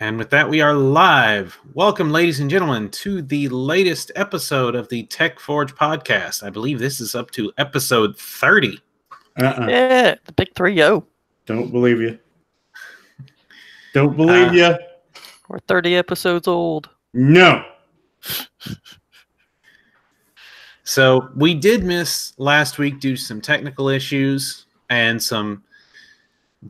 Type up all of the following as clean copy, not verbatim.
And with that, we are live. Welcome, ladies and gentlemen, to the latest episode of the Tech Forge podcast. I believe this is up to episode 30. Yeah, the big 30. Don't believe you. Don't believe you. We're 30 episodes old. No. So we did miss last week due to some technical issues and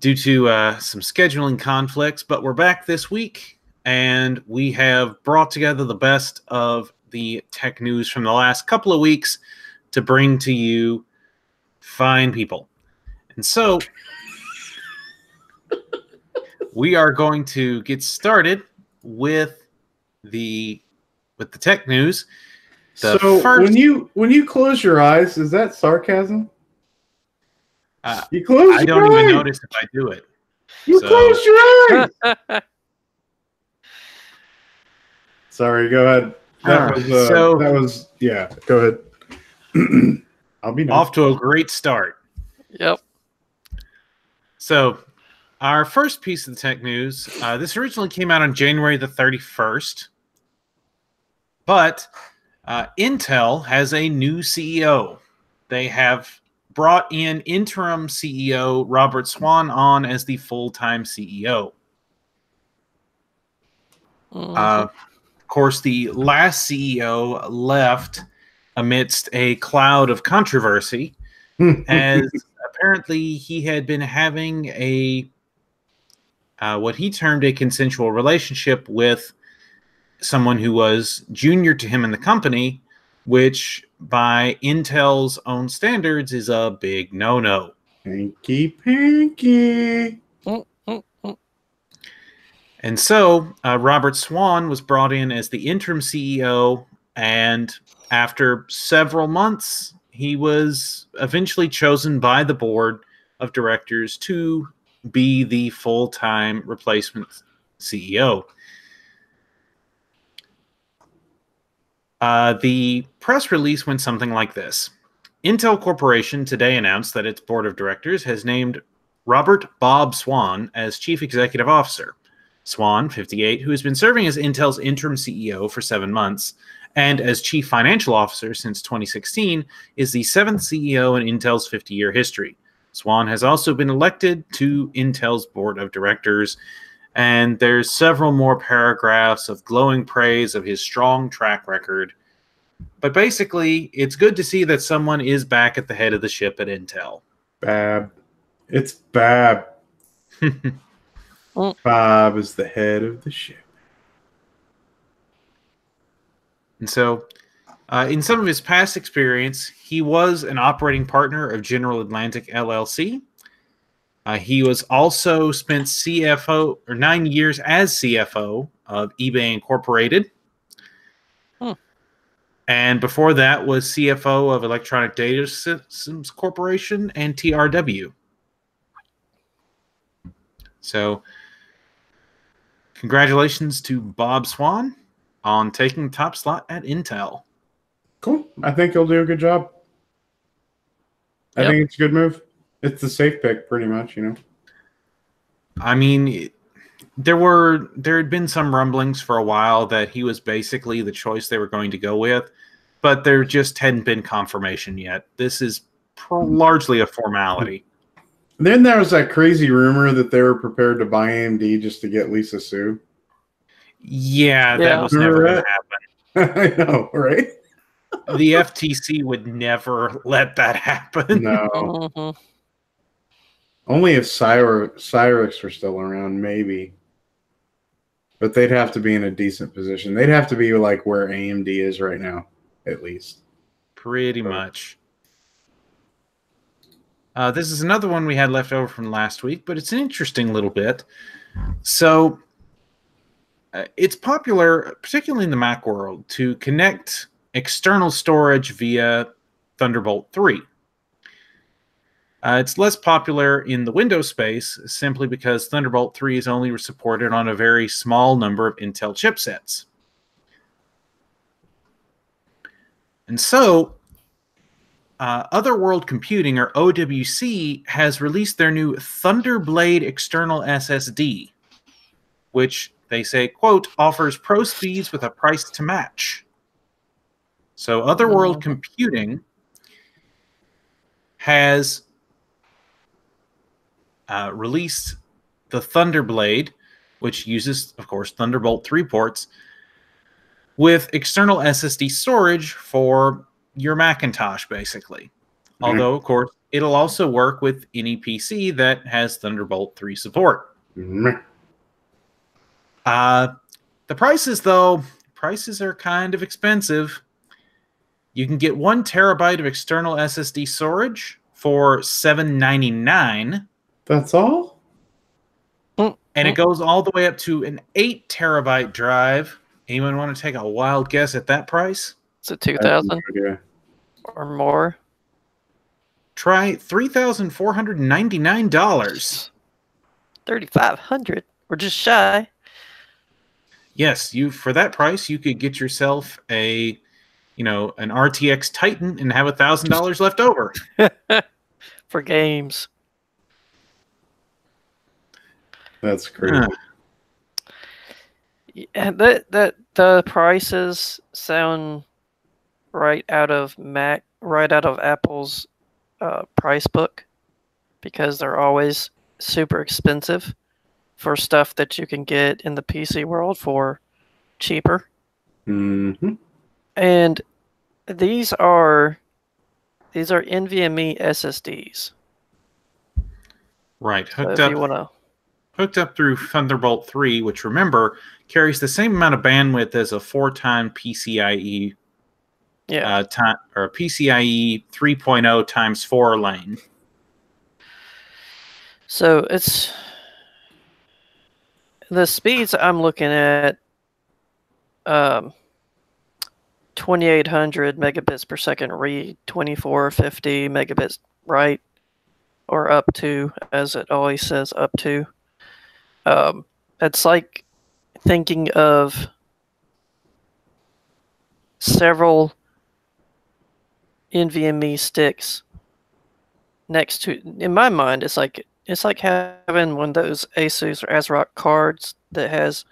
due to some scheduling conflicts, but we're back this week, and we have brought together the best of the tech news from the last couple of weeks to bring to you fine people. And so we are going to get started with the tech news. So first, when you close your eyes, is that sarcasm? I don't even notice if I do it. Close your eyes. Sorry, go ahead. That was, go ahead. I'll be off to a great start. Yep. So our first piece of the tech news, this originally came out on January the 31st, but Intel has a new CEO. They have brought in interim CEO Robert Swan on as the full-time CEO. Of course, the last CEO left amidst a cloud of controversy, as apparently he had been having a what he termed a consensual relationship with someone who was junior to him in the company, which by Intel's own standards is a big no-no. Pinky, pinky. And so Robert Swan was brought in as the interim CEO, and after several months, he was eventually chosen by the board of directors to be the full-time replacement CEO. The press release went something like this. Intel Corporation today announced that its board of directors has named Robert Bob Swan as chief executive officer. Swan, 58, who has been serving as Intel's interim CEO for 7 months and as chief financial officer since 2016, is the 7th CEO in Intel's 50-year history. Swan has also been elected to Intel's board of directors. And there's several more paragraphs of glowing praise of his strong track record. But basically, it's good to see that someone is back at the head of the ship at Intel. Bab. It's Bab. Bob is the head of the ship. And so, in some of his past experience, he was an operating partner of General Atlantic LLC. He was also spent 9 years as CFO of eBay Incorporated. And before that was CFO of Electronic Data Systems Corporation and TRW. So congratulations to Bob Swan on taking the top slot at Intel. Cool. I think he'll do a good job. I think it's a good move. It's a safe pick, pretty much, you know. I mean, there had been some rumblings for a while that he was basically the choice they were going to go with, but there just hadn't been confirmation yet. This is largely a formality. Then there was that crazy rumor that they were prepared to buy AMD just to get Lisa Su. Yeah, that was never going to happen. I know, right? The FTC would never let that happen. No. Only if Cyrix were still around, maybe. But they'd have to be in a decent position. They'd have to be like where AMD is right now, at least. Pretty much. This is another one we had left over from last week, but it's an interesting little bit. So it's popular, particularly in the Mac world, to connect external storage via Thunderbolt 3. It's less popular in the Windows space simply because Thunderbolt 3 is only supported on a very small number of Intel chipsets. And so, Other World Computing, or OWC, has released their new Thunderblade external SSD, which They say, quote, offers pro speeds with a price to match. So Other World Computing has released the Thunderblade, which uses, of course, Thunderbolt 3 ports, with external SSD storage for your Macintosh, basically. Mm-hmm. Although, of course, it'll also work with any PC that has Thunderbolt 3 support. Mm-hmm. The prices, though, prices are kind of expensive. You can get 1 terabyte of external SSD storage for $7.99. That's all? And it goes all the way up to an 8 terabyte drive. Anyone want to take a wild guess at that price? Is it 2,000 or more? Try $3,499. 3,500. We're just shy. Yes, you for that price you could get yourself a, you know, an RTX Titan and have $1,000 left over for games. That's crazy. Yeah, the prices sound right out of Mac, right out of Apple's price book, because they're always super expensive for stuff that you can get in the PC world for cheaper. Mm-hmm. And these are NVMe SSDs. Right, hooked up through Thunderbolt 3, which, remember, carries the same amount of bandwidth as a 4-time PCIe, PCIe 3.0 times 4 lane. So it's the speeds I'm looking at. 2800 megabits per second read, 2450 megabits write, or up to, as it always says, up to. It's like thinking of several NVMe sticks next to, in my mind, it's like having one of those Asus or ASRock cards that has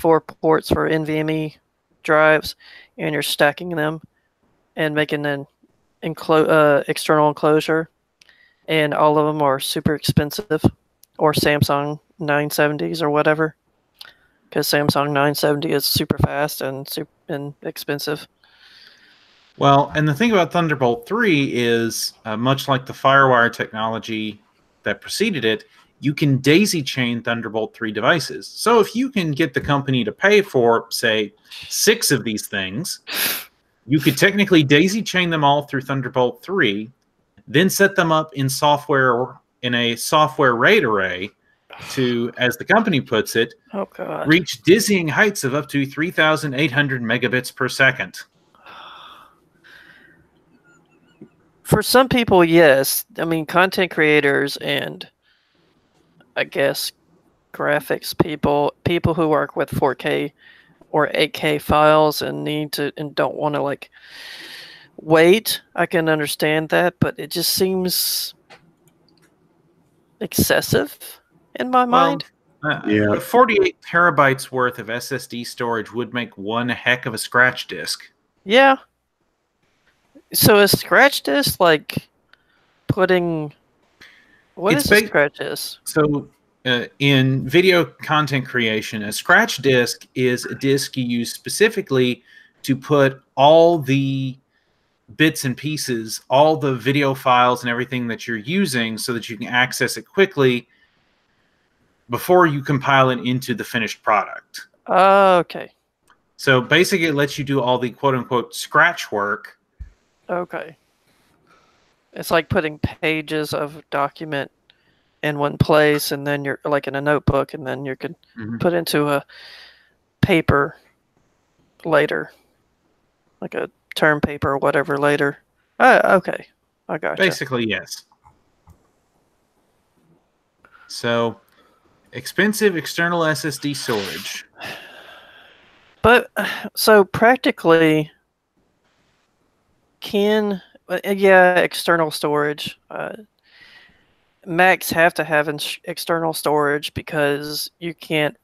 4 ports for NVMe drives, and you're stacking them and making an external enclosure, and all of them are super expensive, or Samsung 970s or whatever, because Samsung 970 is super fast and expensive. Well, and the thing about Thunderbolt 3 is, much like the FireWire technology that preceded it, you can daisy chain Thunderbolt 3 devices. So if you can get the company to pay for, say, 6 of these things, you could technically daisy chain them all through Thunderbolt 3, then set them up in software, in a software RAID array to, as the company puts it, reach dizzying heights of up to 3,800 megabits per second. For some people, yes. I mean, content creators and, I guess, graphics people who work with 4K or 8K files and need to and don't want to, like, wait. I can understand that, but it just seems excessive in my mind. Yeah, 48 terabytes worth of SSD storage would make one heck of a scratch disk. Yeah. So a scratch disk, like putting. What is a scratch disk? So in video content creation, a scratch disk is a disk you use specifically to put all the bits and pieces, all the video files and everything that you're using, so that you can access it quickly before you compile it into the finished product. Okay. So basically it lets you do all the quote-unquote scratch work. Okay. It's like putting pages of document in one place, and then you're like in a notebook, and then you can put into a paper later, like a term paper or whatever later. Okay, I got you. Basically, yes. So, expensive external SSD storage. But so practically, can. Yeah, external storage. Macs have to have external storage because you can't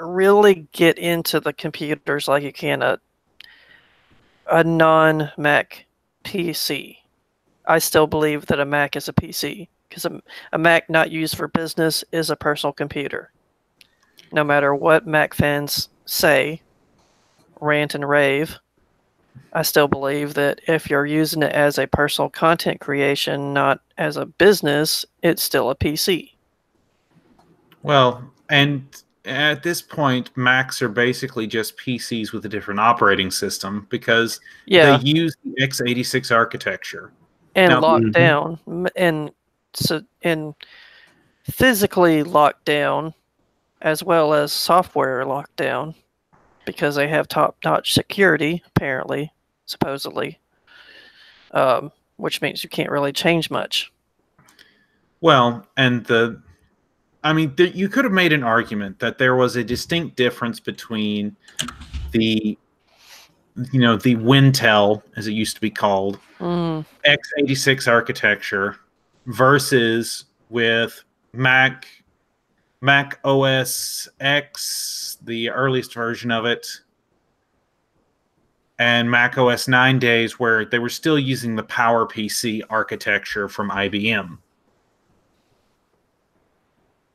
really get into the computers like you can a non-Mac PC. I still believe that a Mac is a PC, because a Mac not used for business is a personal computer. No matter what Mac fans say, rant and rave, I still believe that if you're using it as a personal content creation, not as a business, it's still a PC. Well, and at this point, Macs are basically just PCs with a different operating system, because they use the x86 architecture. And now, locked down, and so physically locked down, as well as software locked down, because they have top-notch security, apparently, supposedly, which means you can't really change much. Well, and the, I mean, you could have made an argument that there was a distinct difference between the, you know, the Wintel, as it used to be called, x86 architecture versus with Mac OS X, the earliest version of it, and Mac OS 9 days, where they were still using the PowerPC architecture from IBM.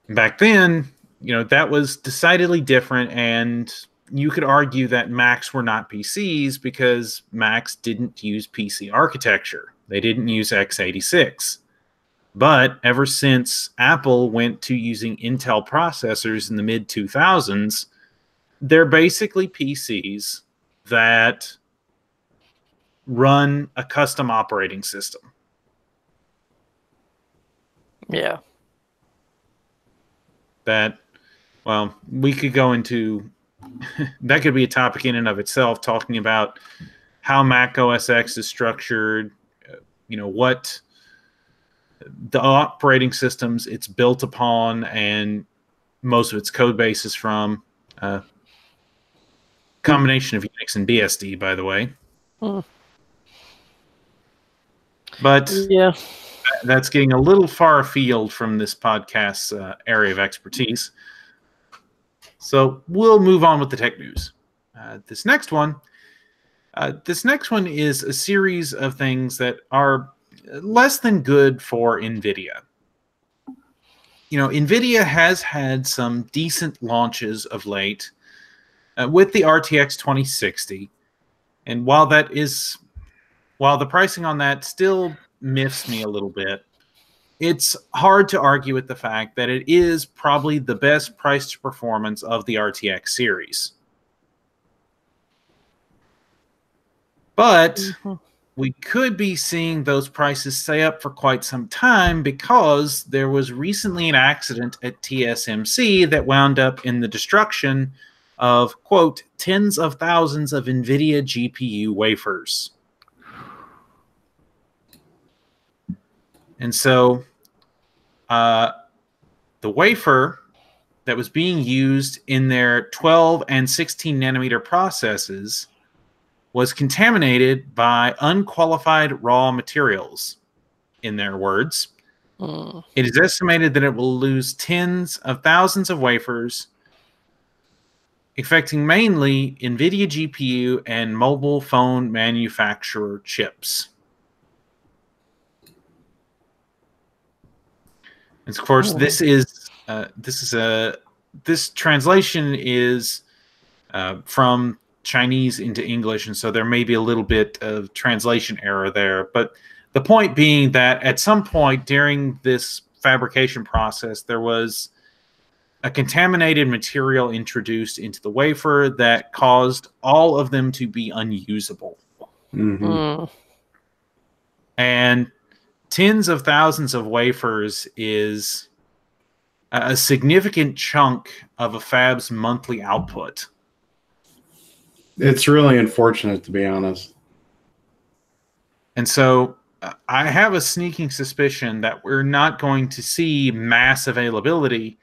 Back then, you know, that was decidedly different, and you could argue that Macs were not PCs because Macs didn't use PC architecture. They didn't use x86. But ever since Apple went to using Intel processors in the mid-2000s, they're basically PCs that run a custom operating system. Yeah. That, well, we could go into... that could be a topic in and of itself, talking about how Mac OS X is structured, you know, what the operating systems it's built upon and most of its code base is from. Combination of Unix and BSD, by the way. But yeah, that's getting a little far afield from this podcast's area of expertise. So we'll move on with the tech news. This next one is a series of things that are less than good for NVIDIA. You know, NVIDIA has had some decent launches of late with the RTX 2060. And while the pricing on that still miffs me a little bit, it's hard to argue with the fact that it is probably the best price to performance of the RTX series. But we could be seeing those prices stay up for quite some time, because there was recently an accident at TSMC that wound up in the destruction of, quote, tens of thousands of NVIDIA GPU wafers. And so the wafer that was being used in their 12 and 16 nanometer processes was contaminated by unqualified raw materials, in their words. It is estimated that it will lose tens of thousands of wafers, affecting mainly NVIDIA GPU and mobile phone manufacturer chips. And of course, this translation is from Chinese into English, and so there may be a little bit of translation error there. But the point being that at some point during this fabrication process, there was a contaminated material introduced into the wafer that caused all of them to be unusable. And tens of thousands of wafers is a significant chunk of a fab's monthly output. It's really unfortunate, to be honest. And so I have a sneaking suspicion that we're not going to see mass availability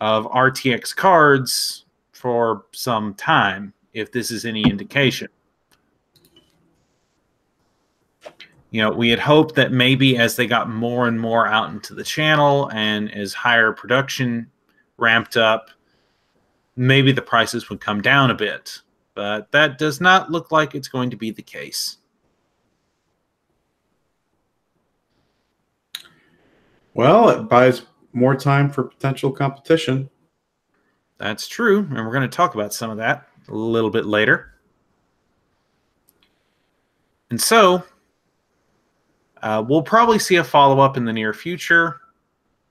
of RTX cards for some time, if this is any indication. You know, we had hoped that maybe as they got more and more out into the channel and as higher production ramped up, maybe the prices would come down a bit, but that does not look like it's going to be the case. Well, it buys more time for potential competition. That's true, and we're going to talk about some of that a little bit later. And so we'll probably see a follow-up in the near future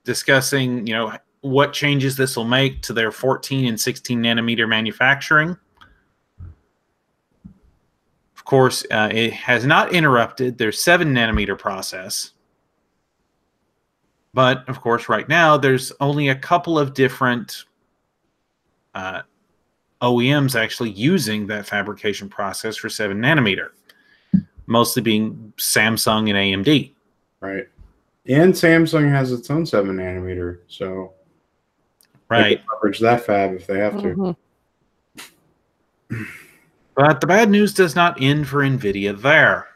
discussing, you know, what changes this will make to their 14 and 16 nanometer manufacturing. Of course, it has not interrupted their 7 nanometer process. But, of course, right now, there's only a couple of different OEMs actually using that fabrication process for 7 nanometer, mostly being Samsung and AMD. Right. And Samsung has its own 7 nanometer, so they can leverage that fab if they have to. But the bad news does not end for NVIDIA there.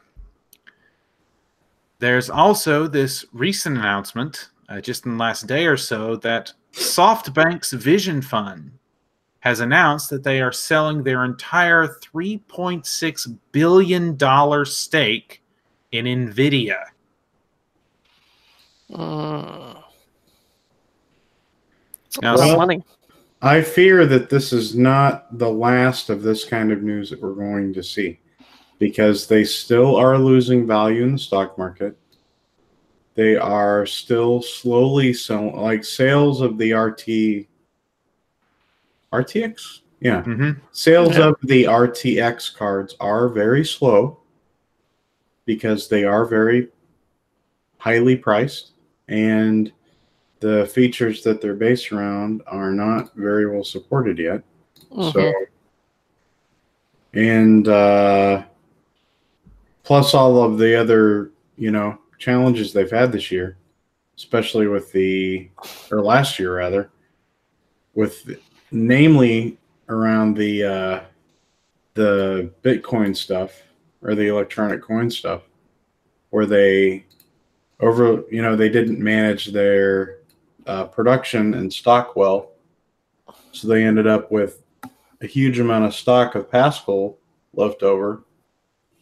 There's also this recent announcement, just in the last day or so, that SoftBank's Vision Fund has announced that they are selling their entire $3.6 billion stake in NVIDIA. Now, well, I fear that this is not the last of this kind of news that we're going to see, because they still are losing value in the stock market. They are still slowly selling, like sales of the RTX? Yeah. Mm-hmm. Sales of the RTX cards are very slow because they are very highly priced, and the features that they're based around are not very well supported yet. So, and plus all of the other, you know, challenges they've had this year, especially with the, or last year rather, with namely around the Bitcoin stuff or the electronic coin stuff, where they over, you know, they didn't manage their production and stock well, so they ended up with a huge amount of stock of Pascal left over.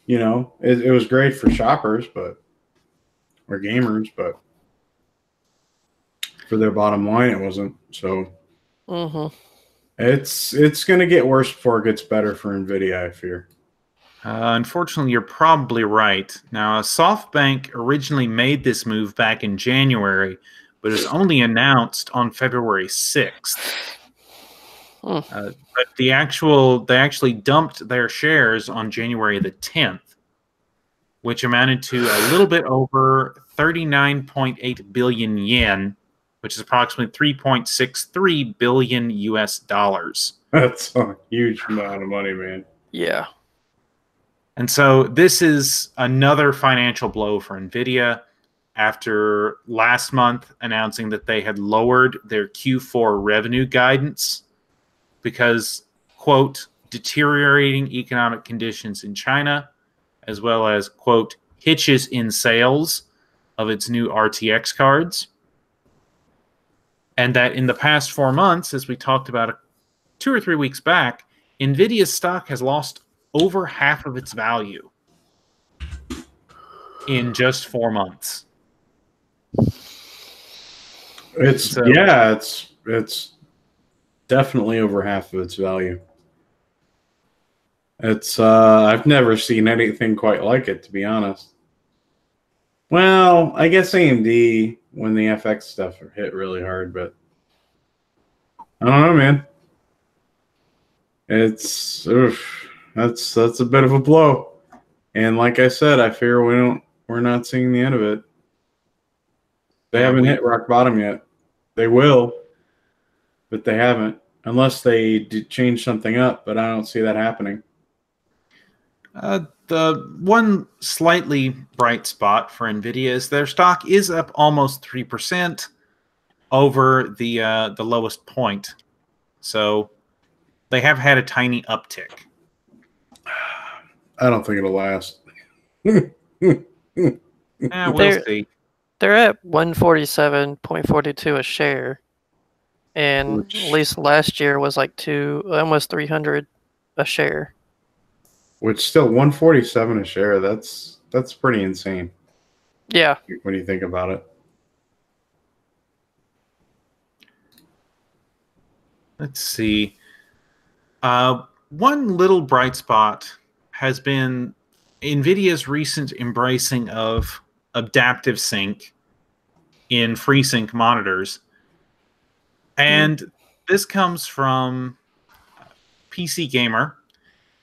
You know, it was great for shoppers, but or gamers, but for their bottom line, it wasn't. So it's going to get worse before it gets better for NVIDIA, I fear. Unfortunately, you're probably right. Now, SoftBank originally made this move back in January, but it's only announced on February 6th. But they actually dumped their shares on January the 10th, which amounted to a little bit over 39.8 billion yen, which is approximately 3.63 billion US dollars. That's a huge amount of money, man. Yeah. And so this is another financial blow for NVIDIA after last month announcing that they had lowered their Q4 revenue guidance because, quote, deteriorating economic conditions in China, as well as, quote, hitches in sales of its new RTX cards. And that in the past 4 months, as we talked about 2 or 3 weeks back, NVIDIA's stock has lost over half of its value in just 4 months. It's so, yeah, it's definitely over half of its value. It's I've never seen anything quite like it, to be honest. Well, I guess AMD when the FX stuff hit really hard, but I don't know, man. It's oof. That's a bit of a blow, and like I said, I fear we're not seeing the end of it. They haven't hit rock bottom yet. They will, but they haven't, unless they change something up. But I don't see that happening. The one slightly bright spot for NVIDIA is their stock is up almost 3% over the lowest point, so they have had a tiny uptick. I don't think it'll last. We'll see. They're at 147.42 a share. and at least last year was like almost 300 a share. Which still 147 a share. That's pretty insane. Yeah. When you think about it. Let's see. One little bright spot has been NVIDIA's recent embracing of adaptive sync in FreeSync monitors. And this comes from PC Gamer.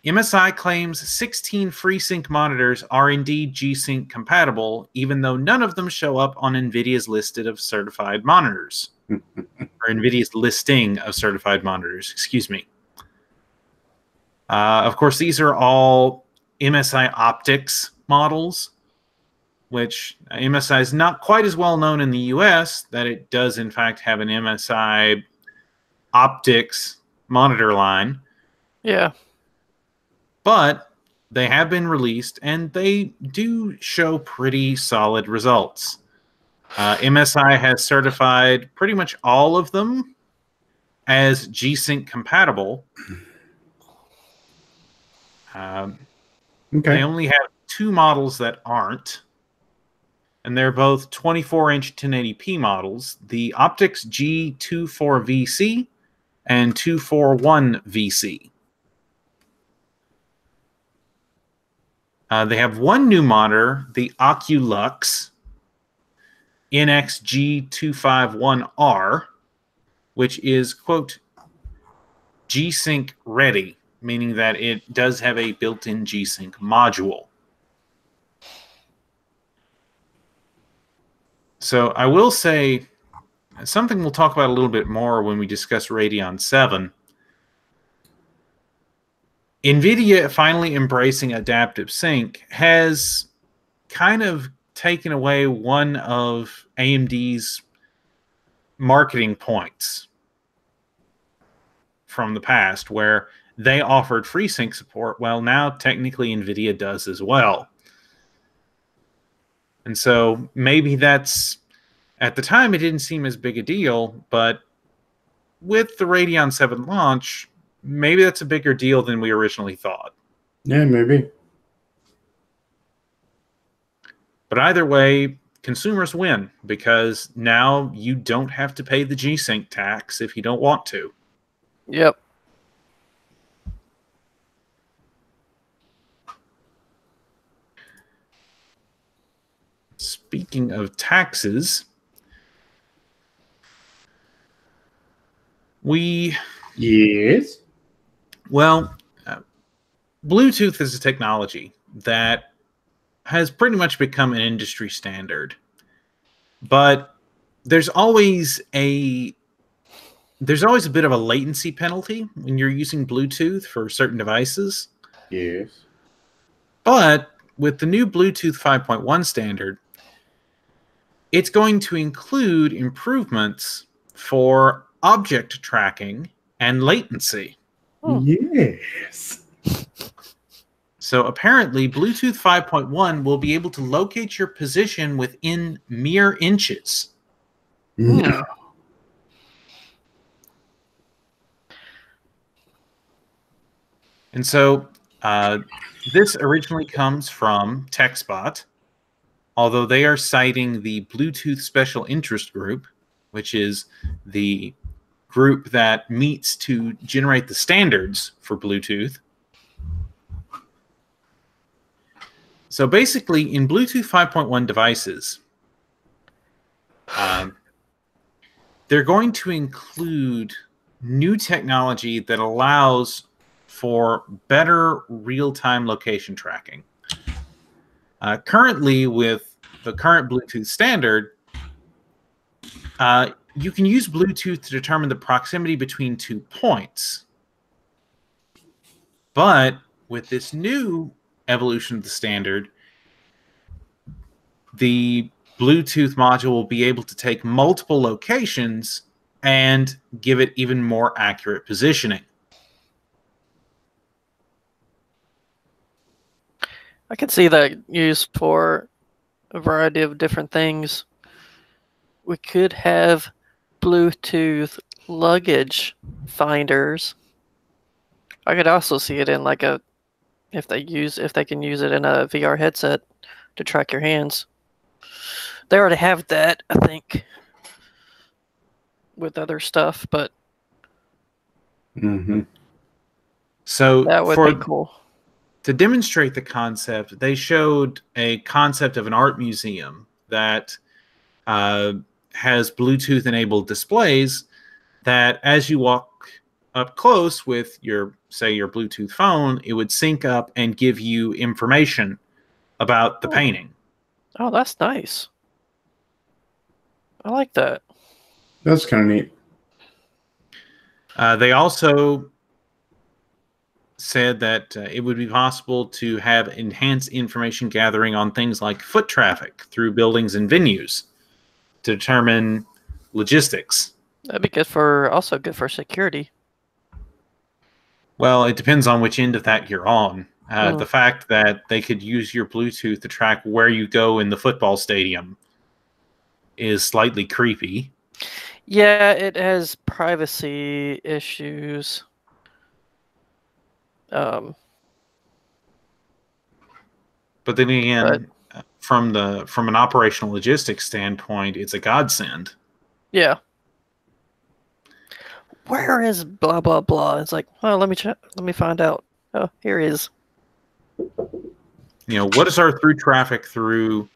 MSI claims 16 FreeSync monitors are indeed G-Sync compatible, even though none of them show up on NVIDIA's listed of certified monitors. Or NVIDIA's listing of certified monitors, excuse me. Of course, these are all MSI Optics models, which MSI is not quite as well known in the US, that it does, in fact, have an MSI Optics monitor line. Yeah. But they have been released, and they do show pretty solid results. MSI has certified pretty much all of them as G-Sync compatible. They only have 2 models that aren't, and they're both 24-inch 1080p models, the Optics G24VC and 241VC. They have one new monitor, the Oculux NXG251R, which is, quote, G-Sync ready, meaning that it does have a built-in G-Sync module. So I will say something we'll talk about a little bit more when we discuss Radeon 7. NVIDIA finally embracing adaptive sync has kind of taken away one of AMD's marketing points from the past, where they offered FreeSync support. Well, now technically NVIDIA does as well. And so maybe that's, at the time it didn't seem as big a deal, but with the Radeon 7 launch, maybe that's a bigger deal than we originally thought. Yeah, maybe. But either way, consumers win, because now you don't have to pay the G-Sync tax if you don't want to. Yep. Speaking of taxes, we... Yes? Well, Bluetooth is a technology that has pretty much become an industry standard. But there's always a bit of a latency penalty when you're using Bluetooth for certain devices. Yes. But with the new Bluetooth 5.1 standard, it's going to include improvements for object tracking and latency. Oh. Yes. So apparently, Bluetooth 5.1 will be able to locate your position within mere inches. No. And so this originally comes from TechSpot, although they are citing the Bluetooth Special Interest Group, which is the group that meets to generate the standards for Bluetooth. So basically, in Bluetooth 5.1 devices, they're going to include new technology that allows for better real-time location tracking. Currently, with the current Bluetooth standard, you can use Bluetooth to determine the proximity between 2 points. But with this new evolution of the standard, the Bluetooth module will be able to take multiple locations and give it even more accurate positioning. I can see that used for a variety of different things. We could have Bluetooth luggage finders. I could also see it in like a, if they can use it in a VR headset to track your hands. They already have that, I think, with other stuff, but mm-hmm. So that would be cool. To demonstrate the concept, they showed a concept of an art museum that has Bluetooth-enabled displays that as you walk up close with your, say, your Bluetooth phone, it would sync up and give you information about the painting. Oh, that's nice. I like that. That's kind of neat. They also said that it would be possible to have enhanced information gathering on things like foot traffic through buildings and venues to determine logistics. That'd be good for, also good for security. Well, it depends on which end of that you're on. The fact that they could use your Bluetooth to track where you go in the football stadium is slightly creepy. Yeah, it has privacy issues. But then again, but from an operational logistics standpoint, it's a godsend. Yeah. Where is blah blah blah? It's like, oh, let me check. Let me find out. Oh, here he is. You know, what is our through traffic through?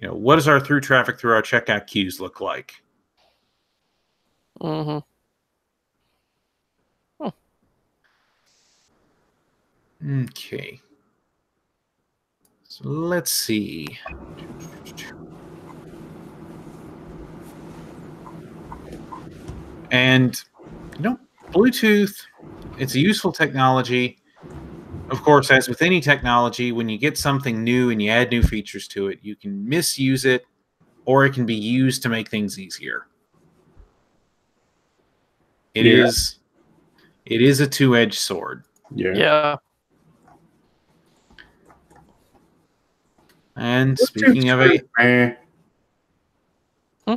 You know, what does our through traffic through our checkout queues look like? Mm-hmm. Okay, so let's see. And, you know, Bluetooth, it's a useful technology. Of course, as with any technology, when you get something new and you add new features to it, you can misuse it, or it can be used to make things easier. It is a two-edged sword. Yeah. Yeah. And speaking of it,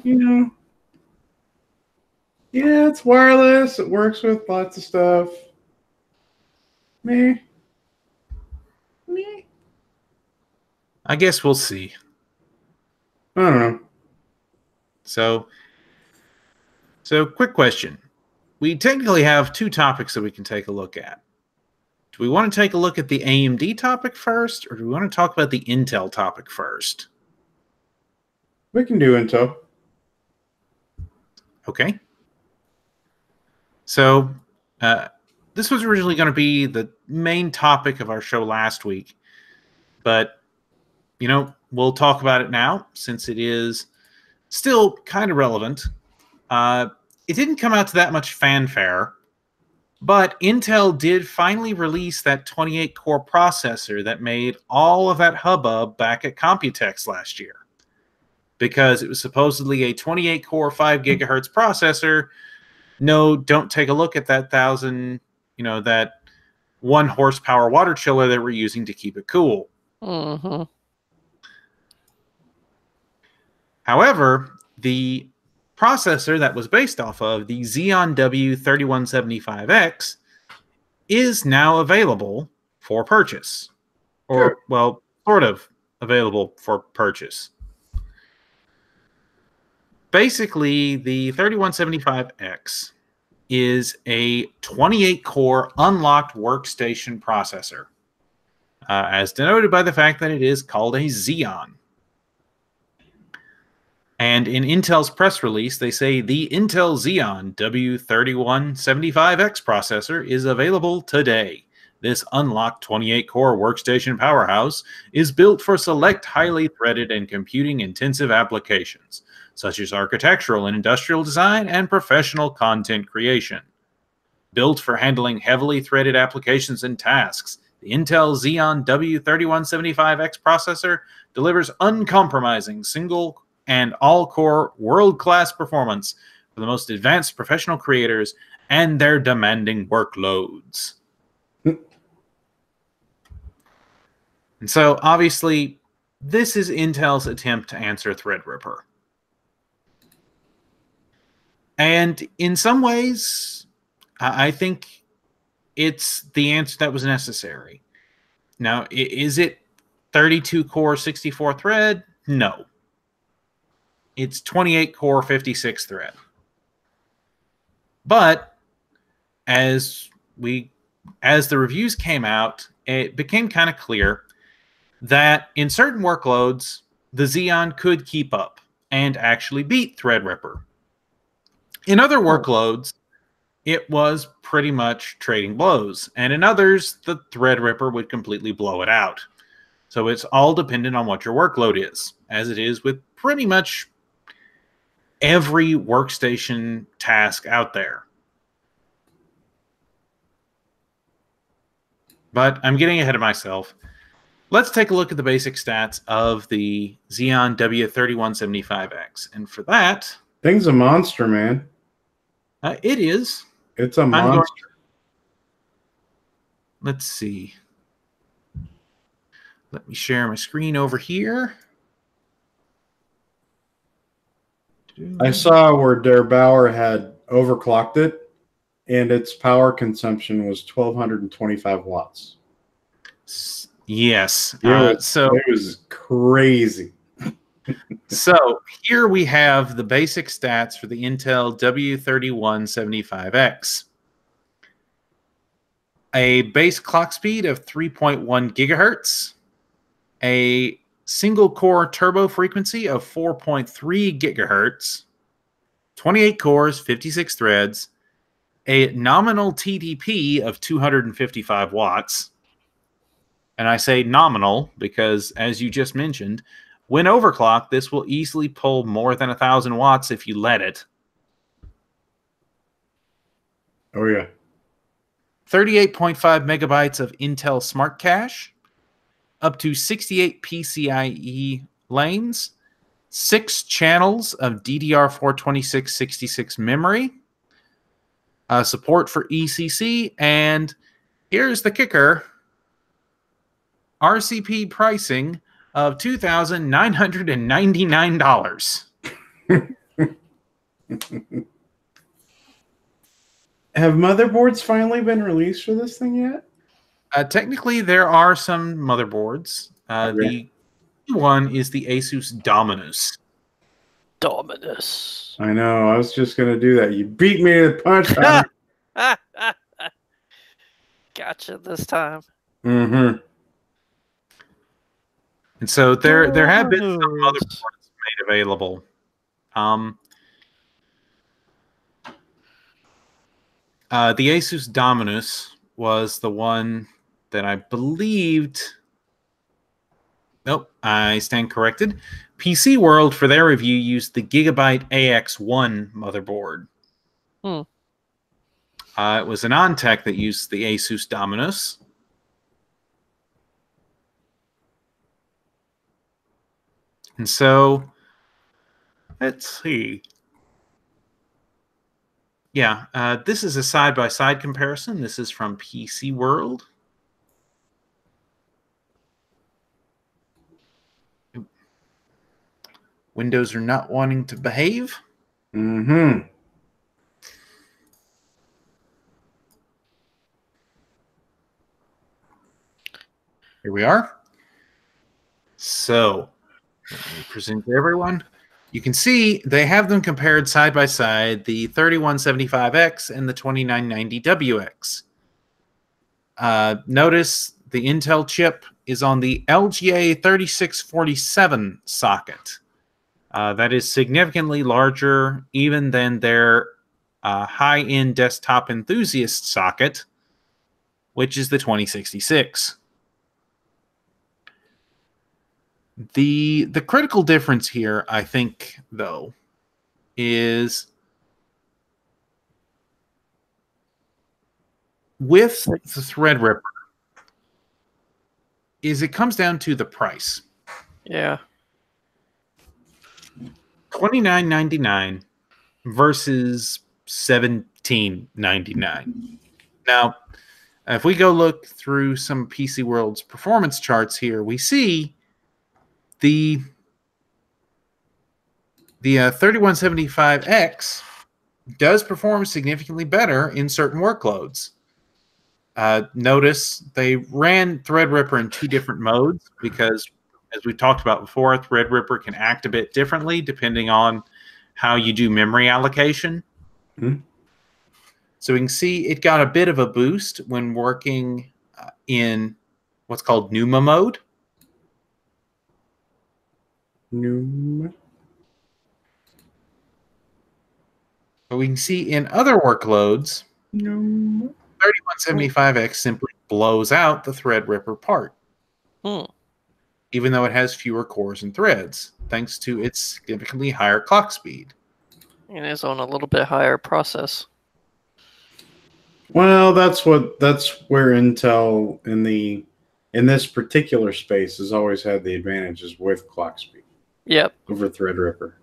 you know, yeah, it's wireless. It works with lots of stuff. Me. I guess we'll see. I don't know. So quick question. We technically have two topics that we can take a look at. Do we want to take a look at the AMD topic first, or do we want to talk about the Intel topic first? We can do Intel. Okay. So this was originally going to be the main topic of our show last week, but, you know, we'll talk about it now since it is still kind of relevant. It didn't come out to that much fanfare, but Intel did finally release that 28-core processor that made all of that hubbub back at Computex last year, because it was supposedly a 28-core 5 gigahertz processor. No, don't take a look at that 1,000, you know, that 1 horsepower water chiller they were using to keep it cool. Mm-hmm. However, the processor that was based off of, the Xeon W3175X, is now available for purchase. Or, sure. Well, sort of available for purchase. Basically, the 3175X is a 28-core unlocked workstation processor, as denoted by the fact that it is called a Xeon. And in Intel's press release, they say the Intel Xeon W3175X processor is available today. This unlocked 28-core workstation powerhouse is built for select highly threaded and computing-intensive applications, such as architectural and industrial design and professional content creation. Built for handling heavily threaded applications and tasks, the Intel Xeon W3175X processor delivers uncompromising single and all-core world-class performance for the most advanced professional creators and their demanding workloads. And so, obviously, this is Intel's attempt to answer Threadripper. And in some ways, I think it's the answer that was necessary. Now, is it 32 core, 64 thread? No. It's 28 core, 56 thread. But as the reviews came out, it became kind of clear that in certain workloads, the Xeon could keep up and actually beat Threadripper. In other workloads, it was pretty much trading blows. And in others, the Threadripper would completely blow it out. So it's all dependent on what your workload is, as it is with pretty much every workstation task out there. But I'm getting ahead of myself. Let's take a look at the basic stats of the Xeon W3175X. And for that... Thing's a monster, man. It is. It's a monster. Let's see. Let me share my screen over here. I saw where Der Bauer had overclocked it, and its power consumption was 1,225 watts. Yes. So it was crazy. So here we have the basic stats for the Intel W3175X. A base clock speed of 3.1 gigahertz. A single core turbo frequency of 4.3 gigahertz. 28 cores, 56 threads. A nominal TDP of 255 watts. And I say nominal because, as you just mentioned, when overclocked, this will easily pull more than 1,000 watts if you let it. Oh, yeah. 38.5 megabytes of Intel Smart Cache, up to 68 PCIe lanes, 6 channels of DDR4 2666 memory, support for ECC, and here's the kicker, RCP pricing of $2,999. Have motherboards finally been released for this thing yet? Technically, there are some motherboards. Okay. The one is the Asus Dominus. Dominus. I know. I was just going to do that. You beat me to the punch. Gotcha this time. Mm-hmm. And so there have been some motherboards made available. The Asus Dominus was the one that I believed... Nope, I stand corrected. PC World, for their review, used the Gigabyte AX1 motherboard. It was Anandtech that used the Asus Dominus. And so, let's see. Yeah, this is a side-by-side comparison. This is from PC World. Windows are not wanting to behave. Mm-hmm. Here we are. So... Let me present to everyone. You can see they have them compared side by side, the 3175X and the 2990WX. Notice the Intel chip is on the LGA 3647 socket. That is significantly larger even than their high-end desktop enthusiast socket, which is the 2066. The critical difference here, I think, though, is with the Threadripper, is it comes down to the price. Yeah. $29.99 versus $17.99. Now, if we go look through some PC World's performance charts here, we see... The 3175X does perform significantly better in certain workloads. Notice they ran Threadripper in two different modes because, as we've talked about before, Threadripper can act a bit differently depending on how you do memory allocation. Mm-hmm. So we can see it got a bit of a boost when working in what's called NUMA mode. NUMA. But we can see in other workloads, NUMA. 3175X simply blows out the Threadripper part, even though it has fewer cores and threads, thanks to its significantly higher clock speed. It is on a little bit higher process. Well, that's where Intel in this particular space has always had the advantages with clock speed. Yep. Over Threadripper.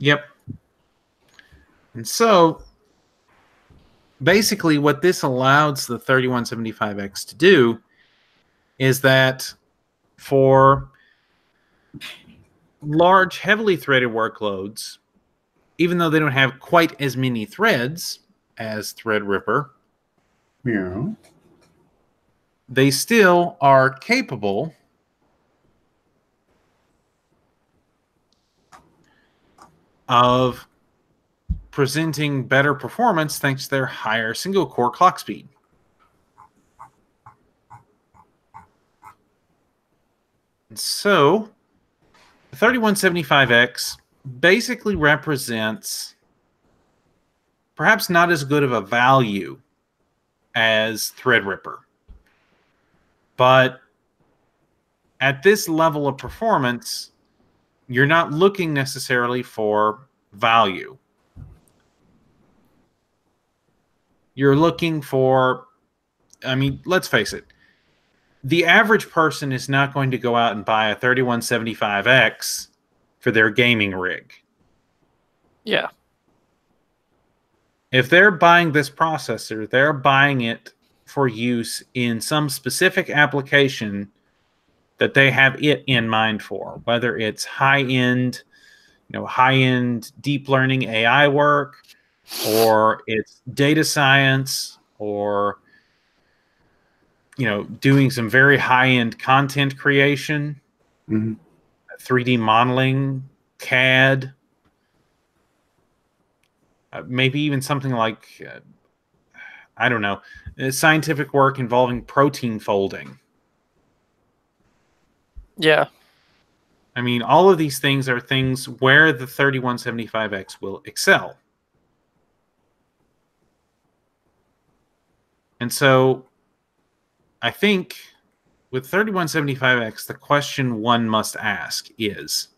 Yep. And so basically what this allows the 3175X to do is that for large, heavily threaded workloads, even though they don't have quite as many threads as Threadripper, yeah, they still are capable of presenting better performance thanks to their higher single-core clock speed. And so the 3175X basically represents perhaps not as good of a value as Threadripper, but at this level of performance, you're not looking necessarily for value. You're looking for, I mean, let's face it. The average person is not going to go out and buy a 3175X for their gaming rig. Yeah. If they're buying this processor, they're buying it for use in some specific application that they have it in mind for, whether it's high-end, you know, high-end deep learning AI work, or it's data science, or, you know, doing some very high-end content creation, mm-hmm. 3D modeling, CAD, maybe even something like, I don't know, scientific work involving protein folding. Yeah. I mean, all of these things are things where the 3175X will excel. And so I think with 3175X, the question one must ask is,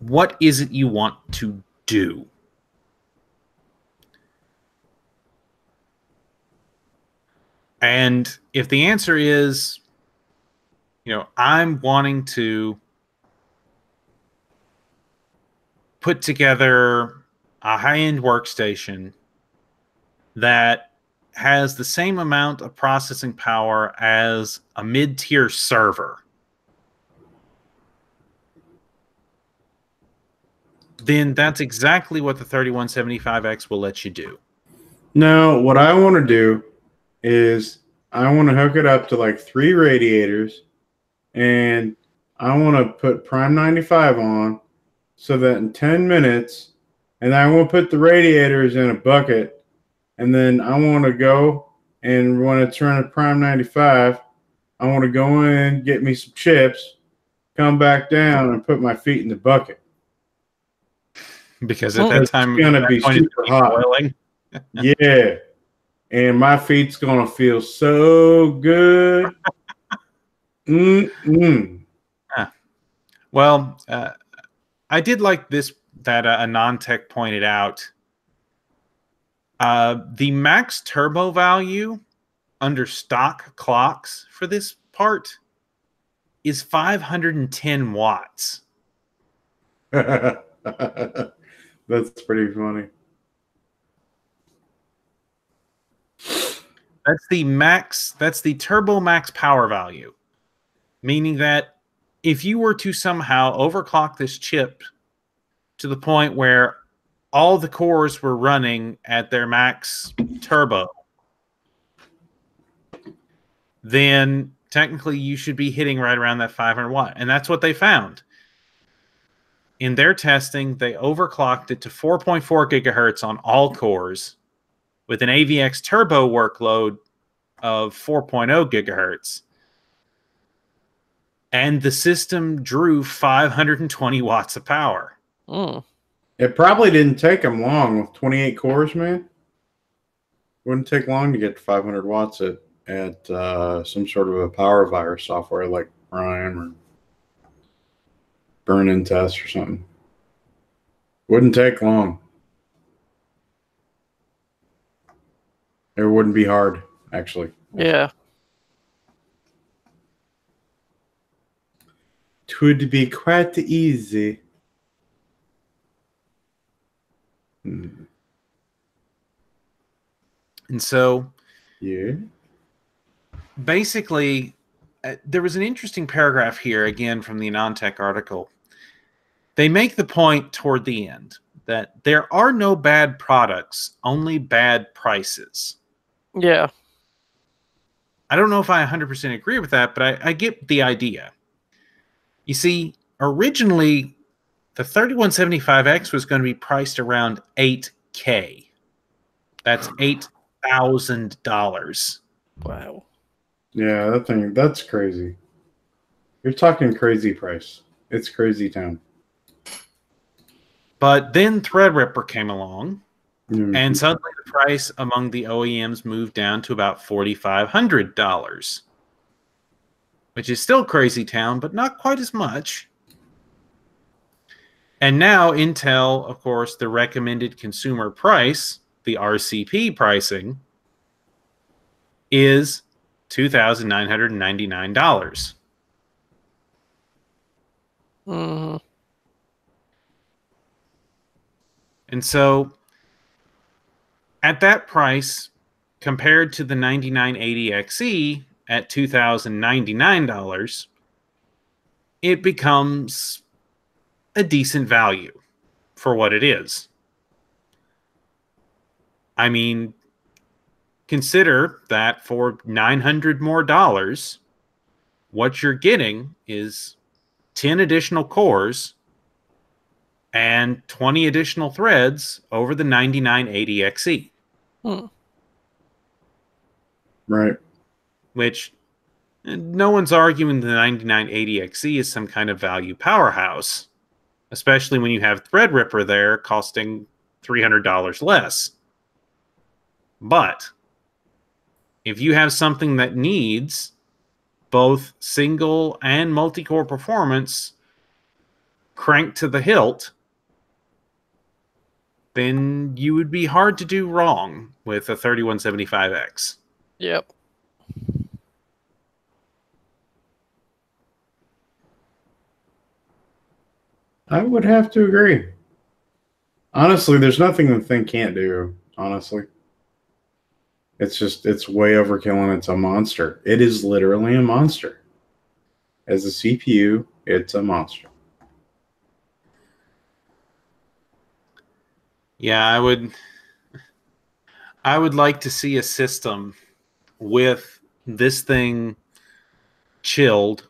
what is it you want to do? And if the answer is, you know, I'm wanting to put together a high-end workstation that has the same amount of processing power as a mid-tier server, then that's exactly what the 3175X will let you do. No, what I want to do is I want to hook it up to like 3 radiators, and I want to put Prime 95 on so that in 10 minutes, and I want to put the radiators in a bucket, and then I want to go, and when I turn to Prime 95, I want to go in, get me some chips, come back down, and put my feet in the bucket. Because at that time, it's going to be super hot. Yeah. And my feet's going to feel so good. Well, I did like this that Anandtech pointed out. The max turbo value under stock clocks for this part is 510 watts. That's pretty funny. That's the max, that's the turbo max power value, meaning that if you were to somehow overclock this chip to the point where all the cores were running at their max turbo, then technically you should be hitting right around that 500 watt. And that's what they found. In their testing, they overclocked it to 4.4 gigahertz on all cores with an AVX turbo workload of 4.0 gigahertz. And the system drew 520 watts of power. Oh. It probably didn't take them long with 28 cores, man. Wouldn't take long to get to 500 watts at some sort of a power virus software like Prime or burn-in test or something. Wouldn't take long. It wouldn't be hard, actually. Yeah. It would be quite easy. And so, yeah. Basically, there was an interesting paragraph here, again, from the Anandtech article. They make the point toward the end that there are no bad products, only bad prices. Yeah. I don't know if I 100% agree with that, but I get the idea. You see, originally, the 3175X was going to be priced around $8K. That's $8,000. Wow. Yeah, that thing, that's crazy. You're talking crazy price. It's crazy town. But then Threadripper came along, and suddenly the price among the OEMs moved down to about $4,500, which is still crazy town, but not quite as much. And now Intel, of course, the recommended consumer price, the RCP pricing, is $2,999. And so at that price, compared to the 9980XE at $2,099, it becomes a decent value for what it is. I mean, consider that for $900 more, what you're getting is 10 additional cores and 20 additional threads over the 9980XE. Right. Which, no one's arguing the 9980XE is some kind of value powerhouse, especially when you have Threadripper there costing $300 less. But if you have something that needs both single and multi-core performance cranked to the hilt, then you would be hard to do wrong with a 3175X. Yep. I would have to agree. Honestly, there's nothing the thing can't do, honestly. It's just, it's way overkill and it's a monster. It is literally a monster. As a CPU, it's a monster. Yeah, I would like to see a system with this thing chilled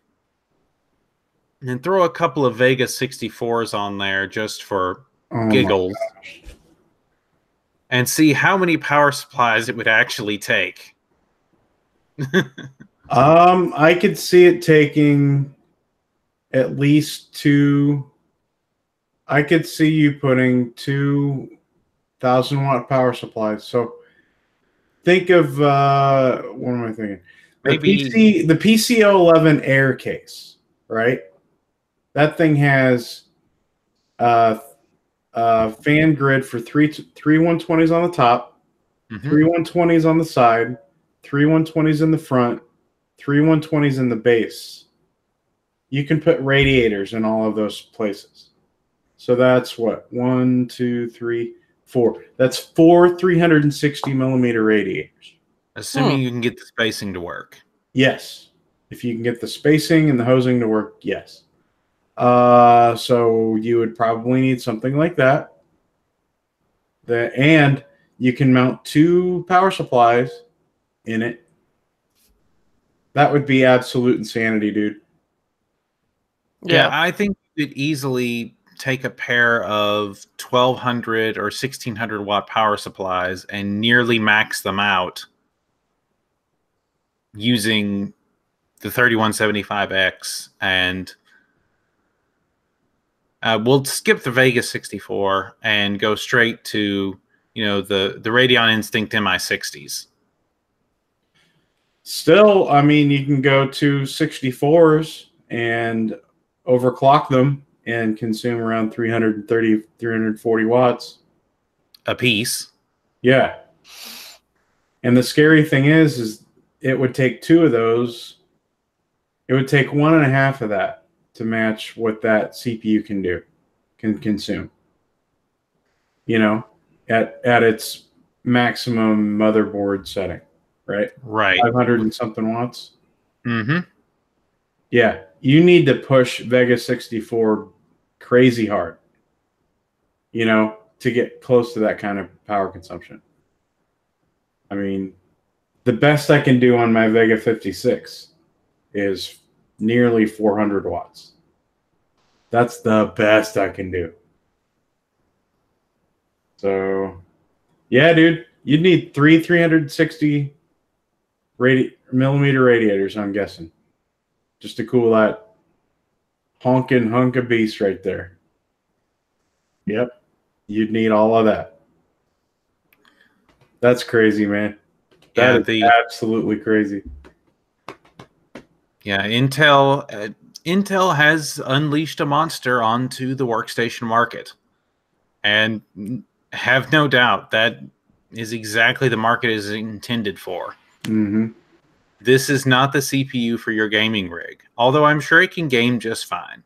and throw a couple of Vega 64s on there just for giggles. And see how many power supplies it would actually take. I could see it taking at least two. I could see you putting 2,000-watt power supplies. So think of what am I thinking? The PC-011 Air case, right? That thing has fan grid for three 120s on the top, three 120s on the side, three 120s in the front, three 120s in the base. You can put radiators in all of those places. So that's what? 1, 2, 3, 4. That's 4 360 millimeter radiators. Assuming you can get the spacing to work. Yes. If you can get the spacing and the hosing to work, yes. So you would probably need something like that. And you can mount two power supplies in it. That would be absolute insanity, dude. Yeah, I think you could easily take a pair of 1200 or 1600 watt power supplies and nearly max them out using the 3175X, and we'll skip the Vega 64 and go straight to, you know, the Radeon Instinct MI60s. Still, I mean, you can go to 64s and overclock them and consume around 330, 340 watts a piece. Yeah. And the scary thing is it would take two of those. It would take 1.5 of that to match what that CPU can do, can consume, you know, at its maximum motherboard setting, right? Right. 500 and something watts. Mm-hmm. Yeah. You need to push Vega 64 crazy hard, you know, to get close to that kind of power consumption. I mean, the best I can do on my Vega 56 is nearly 400 watts. That's the best I can do. So, yeah, dude, you'd need three 360 millimeter radiators, I'm guessing, just to cool that honking hunk of beast right there. Yep. You'd need all of that. That's crazy, man. That is absolutely crazy. Yeah, Intel has unleashed a monster onto the workstation market. And have no doubt that is exactly the market it is intended for. Mm-hmm. This is not the CPU for your gaming rig, although I'm sure it can game just fine.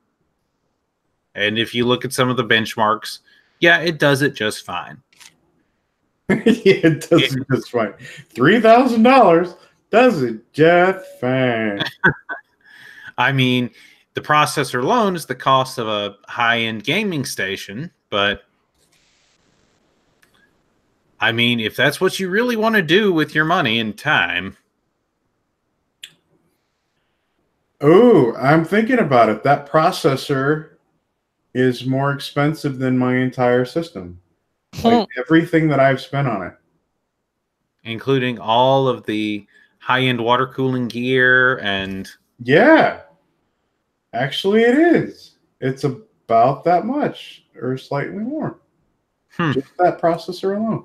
And if you look at some of the benchmarks, yeah, it does it just fine. Yeah, it does it just fine. $3,000 does it just fine. I mean, the processor alone is the cost of a high-end gaming station, but I mean, if that's what you really want to do with your money and time... Oh, I'm thinking about it. That processor is more expensive than my entire system. Like everything that I've spent on it. Including all of the high-end water cooling gear and... Yeah. Actually, it is. It's about that much or slightly more. Just that processor alone.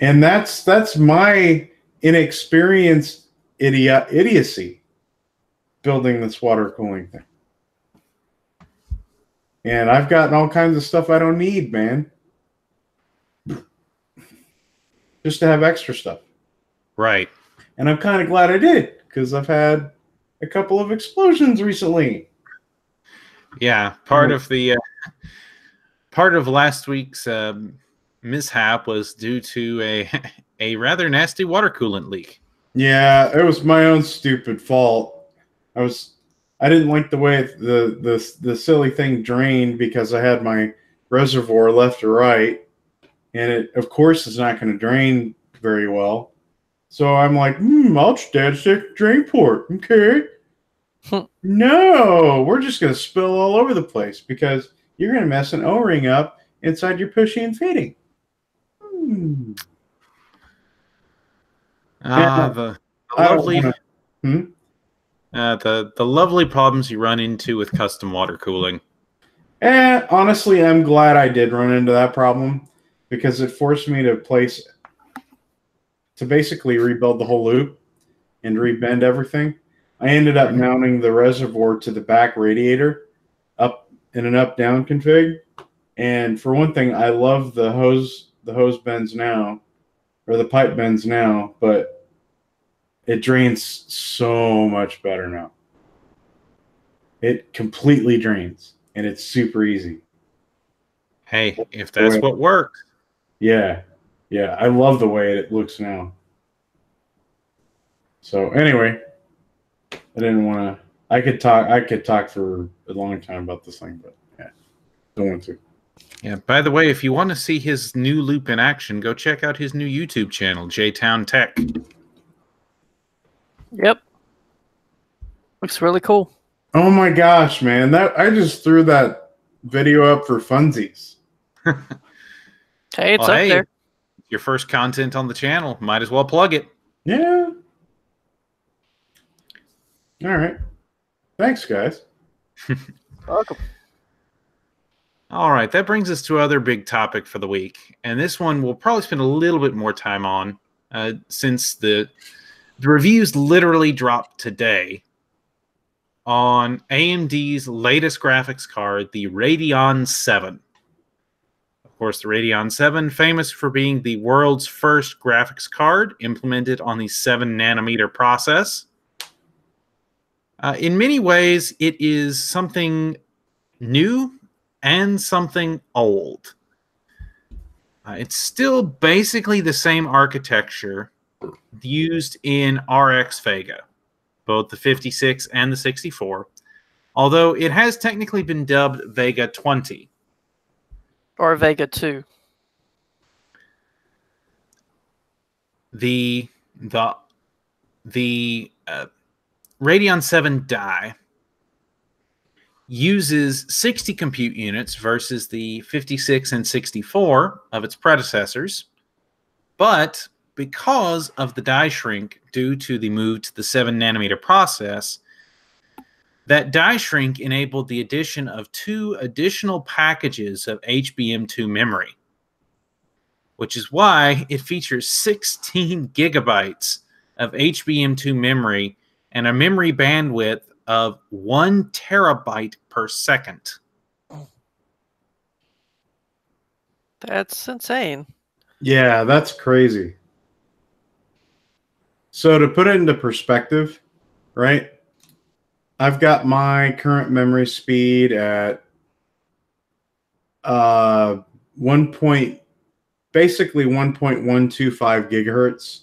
And that's my inexperienced idiocy building this water cooling thing. And I've gotten all kinds of stuff I don't need, man. Just to have extra stuff. Right. And I'm kind of glad I did, because I've had a couple of explosions recently. Yeah, part of last week's mishap was due to a rather nasty water coolant leak. Yeah, it was my own stupid fault. I didn't like the way the silly thing drained, because I had my reservoir left or right, and it of course is not going to drain very well. So I'm like, I'll just add a drain port, okay? No, we're just going to spill all over the place, because you're going to mess an O-ring up inside your pushing and feeding. Hmm. The lovely problems you run into with custom water cooling. And honestly, I'm glad I did run into that problem, because it forced me to basically rebuild the whole loop and rebend everything. I ended up mounting the reservoir to the back radiator up in an up-down config. And for one thing, I love the hose bends now, or the pipe bends now, but it drains so much better now. It completely drains, and it's super easy. Hey, if that's what works. Yeah, I love the way it looks now. So anyway, I didn't want to. I could talk for a long time about this thing, but yeah, don't want to. Yeah. By the way, if you want to see his new loop in action, go check out his new YouTube channel, JTown Tech. Yep. Looks really cool. Oh my gosh, man! That I just threw that video up for funsies. Hey, it's up there. Your first content on the channel, might as well plug it. Yeah. All right. Thanks, guys. Welcome. All right, that brings us to another big topic for the week, and this one we'll probably spend a little bit more time on since the reviews literally dropped today on AMD's latest graphics card, the Radeon 7. Of course, the Radeon 7, famous for being the world's first graphics card implemented on the 7-nanometer process. In many ways, it is something new and something old. It's still basically the same architecture used in RX Vega, both the 56 and the 64, although it has technically been dubbed Vega 20. Or Vega 2. The Radeon 7 die uses 60 compute units versus the 56 and 64 of its predecessors, but because of the die shrink due to the move to the 7-nanometer process, that die shrink enabled the addition of 2 additional packages of HBM2 memory, which is why it features 16 gigabytes of HBM2 memory and a memory bandwidth of 1 terabyte per second. That's insane. Yeah, that's crazy. So to put it into perspective, right? I've got my current memory speed at basically 1.125 gigahertz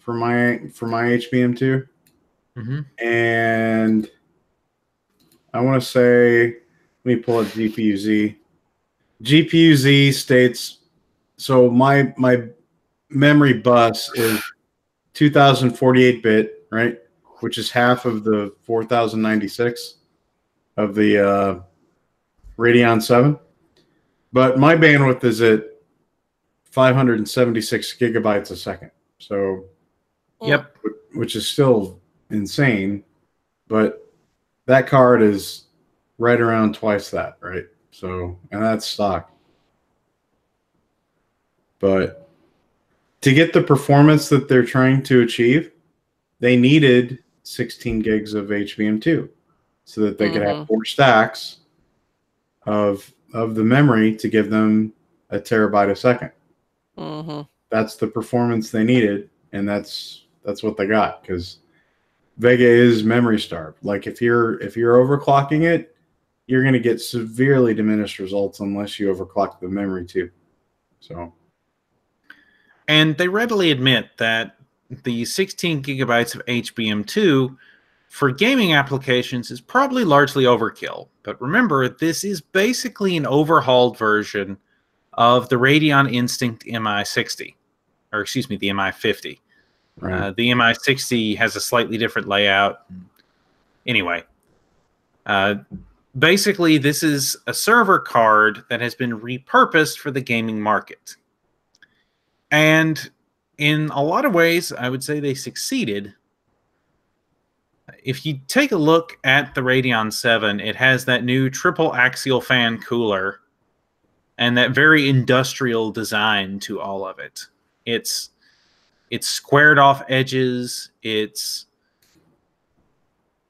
for my HBM2. Mm-hmm. And I want to say, let me pull up GPU-Z. GPU-Z states, so my memory bus is 2048-bit, right? Which is half of the 4096 of the Radeon 7. But my bandwidth is at 576 gigabytes a second. So, yep, which is still insane, but that card is right around twice that, right? So, and that's stock. But to get the performance that they're trying to achieve, they needed 16 gigs of HBM2 so that they could have 4 stacks of the memory to give them a terabyte a second. That's the performance they needed, and that's what they got, because Vega is memory starved. Like if you're overclocking it, you're going to get severely diminished results unless you overclock the memory too. So, and they readily admit that the 16 gigabytes of HBM2 for gaming applications is probably largely overkill. But remember, this is basically an overhauled version of the Radeon Instinct MI60, or excuse me, the MI50. Right. The MI60 has a slightly different layout. Anyway, basically, this is a server card that has been repurposed for the gaming market. And in a lot of ways, I would say they succeeded. If you take a look at the Radeon 7, it has that new triple axial fan cooler and that very industrial design to all of it. It's squared off edges. It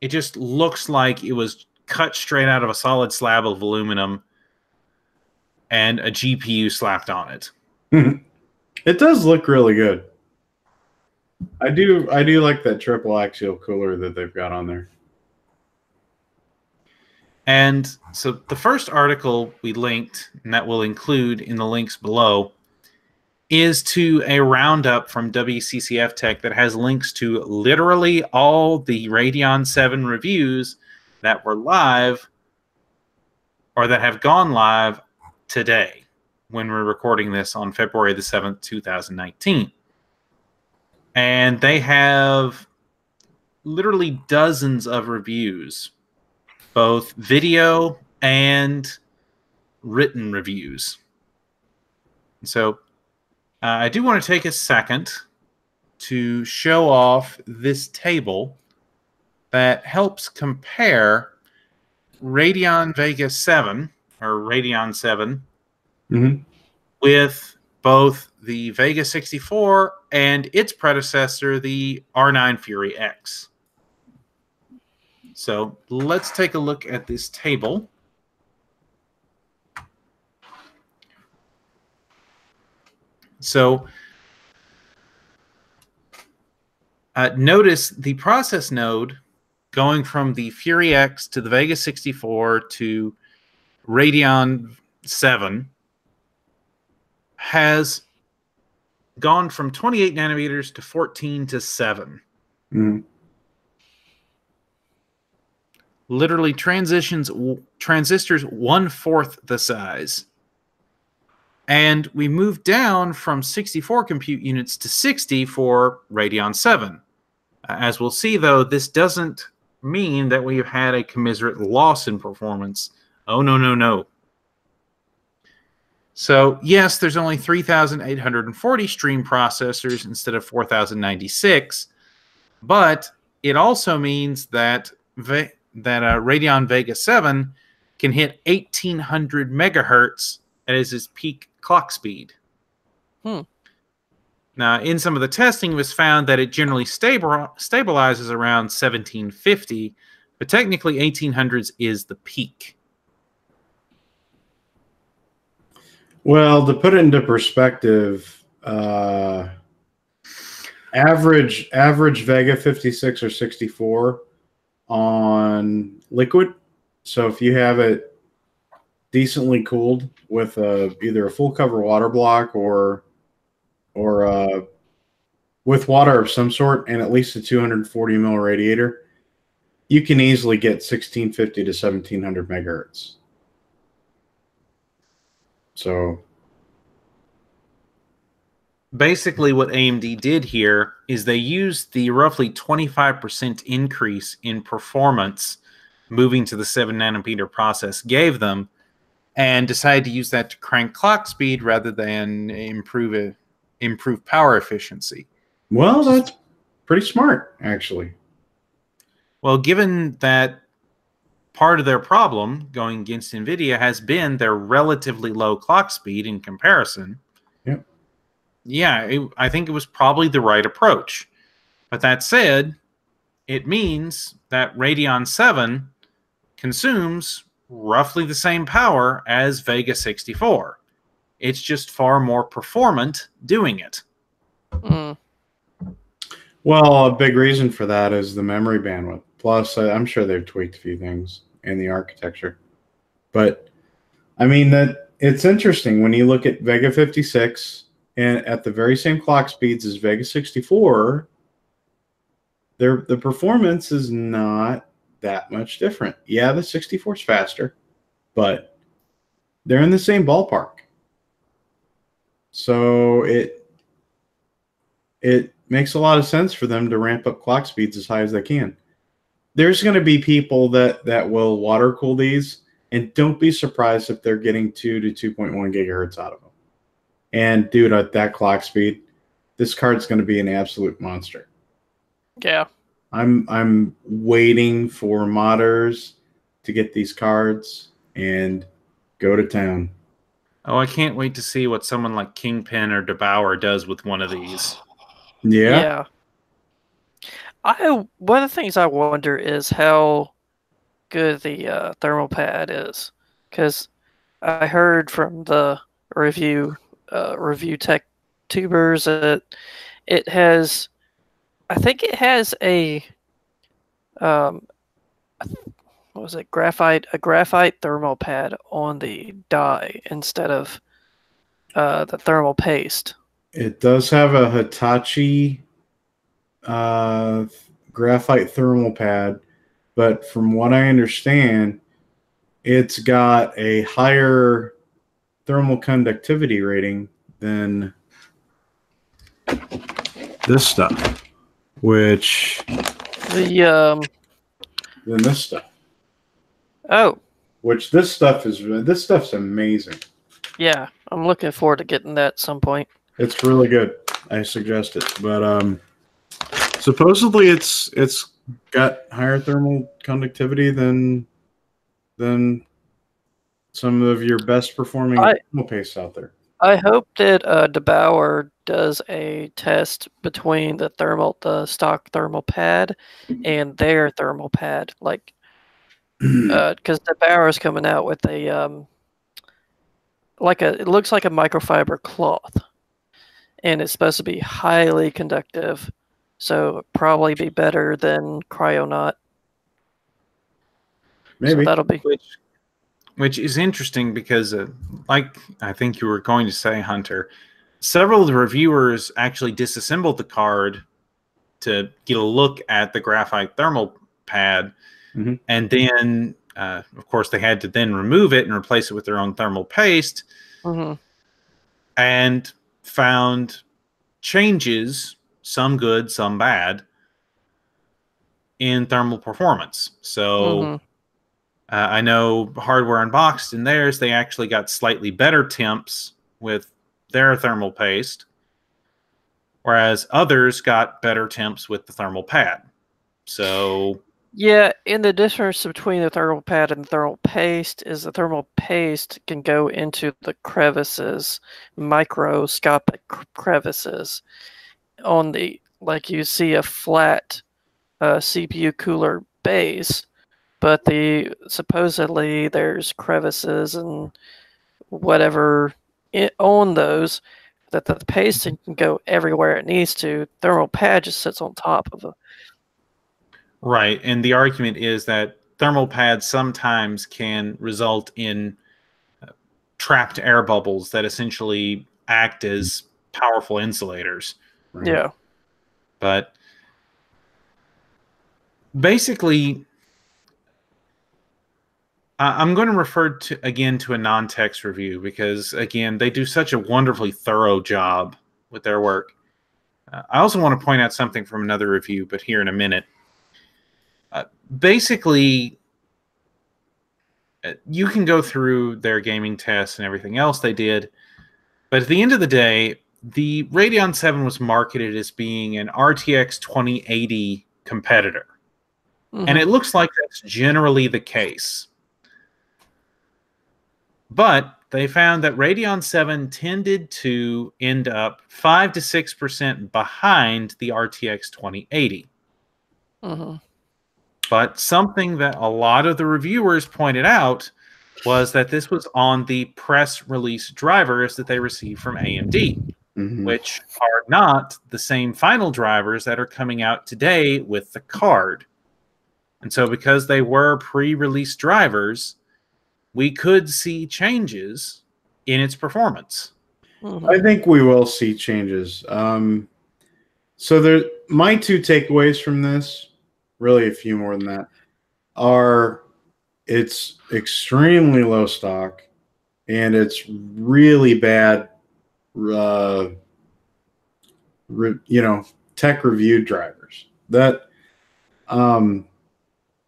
just looks like it was cut straight out of a solid slab of aluminum and a GPU slapped on it. It does look really good. I do like that triple axial cooler that they've got on there. And so the first article we linked, and that we'll include in the links below, is to a roundup from WCCF Tech that has links to literally all the Radeon 7 reviews that were live or that have gone live today when we're recording this on February the 7th, 2019. And they have literally dozens of reviews, both video and written reviews. So I do want to take a second to show off this table that helps compare Radeon Vega 7, or Radeon 7, with both the Vega 64 and its predecessor, the R9 Fury X. So let's take a look at this table. So notice the process node going from the Fury X to the Vega 64 to Radeon 7 has gone from 28 nanometers to 14 to 7. Literally transistors one-fourth the size. And we moved down from 64 compute units to 60 for Radeon 7. As we'll see, though, this doesn't mean that we've had a commensurate loss in performance. Oh, no, no, no. So, yes, there's only 3,840 stream processors instead of 4,096, but it also means that Radeon Vega 7 can hit 1,800 megahertz. That is its peak clock speed. Now, in some of the testing, it was found that it generally stabilizes around 1750, but technically 1800s is the peak. Well, to put it into perspective, average Vega 56 or 64 on liquid. So if you have it decently cooled with either a full cover water block or with water of some sort and at least a 240 mil radiator, you can easily get 1650 to 1700 megahertz. So basically what AMD did here is they used the roughly 25% increase in performance moving to the 7 nanometer process gave them, and decided to use that to crank clock speed rather than improve power efficiency. Well, that's pretty smart, actually. Well, given that part of their problem going against NVIDIA has been their relatively low clock speed in comparison, I think it was probably the right approach. But that said, it means that Radeon 7 consumes roughly the same power as Vega 64. It's just far more performant doing it. Well, a big reason for that is the memory bandwidth. Plus, I'm sure they've tweaked a few things in the architecture. But, I mean, that it's interesting when you look at Vega 56 and at the very same clock speeds as Vega 64, the performance is not that much different. Yeah, the 64 is faster, but they're in the same ballpark. So it makes a lot of sense for them to ramp up clock speeds as high as they can. There's going to be people that will water cool these, and don't be surprised if they're getting 2 to 2.1 gigahertz out of them. And dude, at that clock speed, this card's going to be an absolute monster. Yeah. I'm waiting for modders to get these cards and go to town. Oh, I can't wait to see what someone like Kingpin or DeBauer does with one of these. Yeah. One of the things I wonder is how good the thermal pad is, because I heard from the review tech tubers that it has. I think it has a graphite thermal pad on the die instead of the thermal paste. It does have a Hitachi graphite thermal pad, but from what I understand, it's got a higher thermal conductivity rating than this stuff, which than this stuff. Oh, which this stuff's amazing. Yeah, I'm looking forward to getting that at some point. It's really good. I suggest it, but supposedly it's got higher thermal conductivity than some of your best performing thermal pastes out there. I hope that DeBauer does a test between the stock thermal pad and their thermal pad, like because DeBauer is coming out with a it looks like a microfiber cloth, and it's supposed to be highly conductive, so it'll probably be better than Cryonaut. Maybe. So that'll be. Which is interesting because, like I think you were going to say, Hunter, several of the reviewers actually disassembled the card to get a look at the graphite thermal pad. Mm-hmm. And then, of course, they had to then remove it and replace it with their own thermal paste. Mm-hmm. And found changes, some good, some bad, in thermal performance. So... Mm-hmm. I know Hardware Unboxed in theirs, they actually got slightly better temps with their thermal paste, whereas others got better temps with the thermal pad. So, yeah, and the difference between the thermal pad and the thermal paste is the thermal paste can go into the crevices, microscopic crevices. On the, like you see a flat CPU cooler base, but supposedly there's crevices and whatever on those that the pasting can go everywhere it needs to. Thermal pad just sits on top of them. Right, and the argument is that thermal pads sometimes can result in trapped air bubbles that essentially act as powerful insulators. Right? Yeah. But basically... I'm going to refer to again to Anandtech's review because, again, they do such a wonderfully thorough job with their work. I also want to point out something from another review, but here in a minute. Basically, you can go through their gaming tests and everything else they did, but at the end of the day, the Radeon 7 was marketed as being an RTX 2080 competitor, mm-hmm. and it looks like that's generally the case. But they found that Radeon 7 tended to end up 5 to 6% behind the RTX 2080. Mm-hmm. But something that a lot of the reviewers pointed out was that this was on the press release drivers that they received from AMD, mm-hmm. which are not the same final drivers that are coming out today with the card. And so because they were pre-release drivers... we could see changes in its performance. I think we will see changes. So my two takeaways from this, really a few more than that, are it's extremely low stock and it's really bad, tech review drivers. That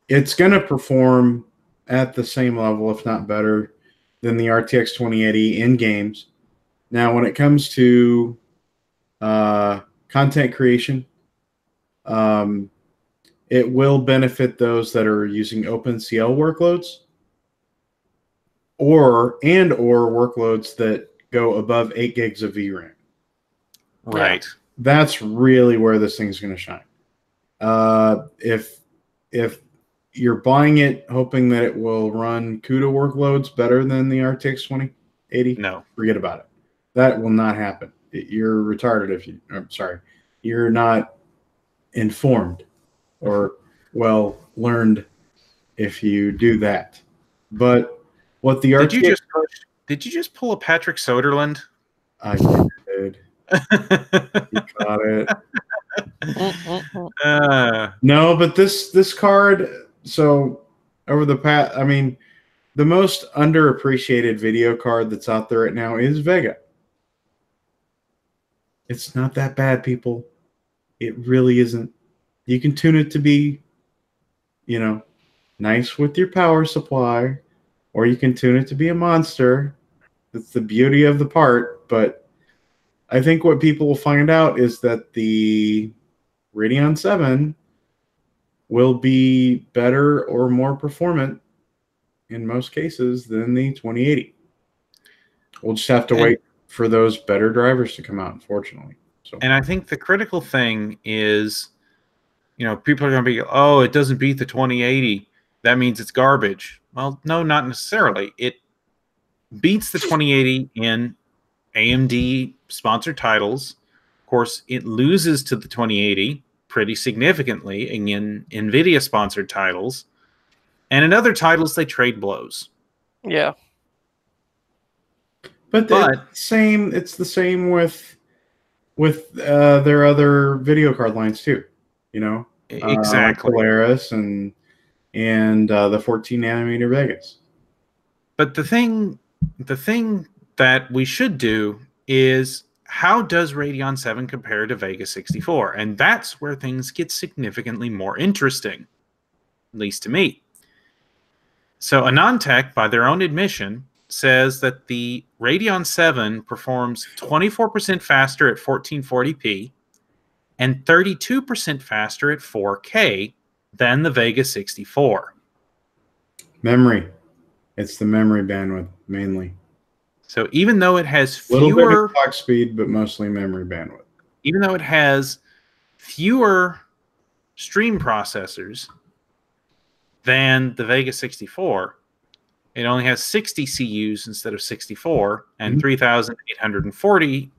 it's going to perform at the same level, if not better, than the RTX 2080 in games. Now, when it comes to content creation, it will benefit those that are using OpenCL workloads or workloads that go above 8 gigs of VRAM. Right. That's really where this thing's going to shine. If you're buying it hoping that it will run CUDA workloads better than the RTX 2080? No. Forget about it. That will not happen. You're retarded if you... I'm sorry. You're not informed or well-learned if you do that. But what the RTX... Did you just pull a Patrick Soderlund? I did. You got it. No, but this card, so over the past, I mean, the most underappreciated video card that's out there right now is Vega. It's not that bad, people. It really isn't. You can tune it to be, you know, nice with your power supply, or you can tune it to be a monster. That's the beauty of the part. But I think what people will find out is that the Radeon 7 will be better or more performant in most cases than the 2080. We'll just have to wait for those better drivers to come out, unfortunately. So, and I think the critical thing is, you know, people are going to be, oh, it doesn't beat the 2080. That means it's garbage. Well, no, not necessarily. It beats the 2080 in AMD-sponsored titles. Of course, it loses to the 2080 pretty significantly in NVIDIA-sponsored titles. And in other titles, they trade blows. Yeah. It's the same with their other video card lines, too. You know? Exactly. Polaris and the 14-nanometer Vegas. But the thing that we should do is, how does Radeon 7 compare to Vega 64? And that's where things get significantly more interesting, at least to me. So Anandtech, by their own admission, says that the Radeon 7 performs 24% faster at 1440p and 32% faster at 4K than the Vega 64. Memory. It's the memory bandwidth, mainly. So even though it has fewer... little bit of clock speed, but mostly memory bandwidth. Even though it has fewer stream processors than the Vega 64, it only has 60 CUs instead of 64, and 3,840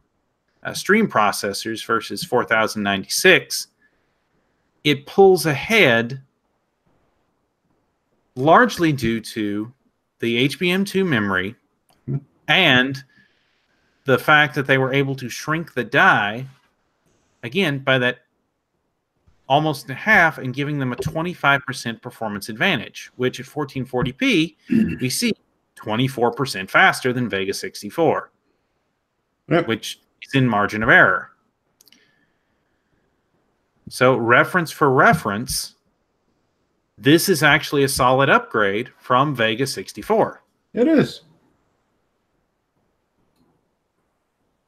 stream processors versus 4,096. It pulls ahead largely due to the HBM2 memory and the fact that they were able to shrink the die, again, by that almost in half, and giving them a 25% performance advantage, which at 1440p, we see 24% faster than Vega 64, which is in margin of error. So reference for reference, this is actually a solid upgrade from Vega 64. It is.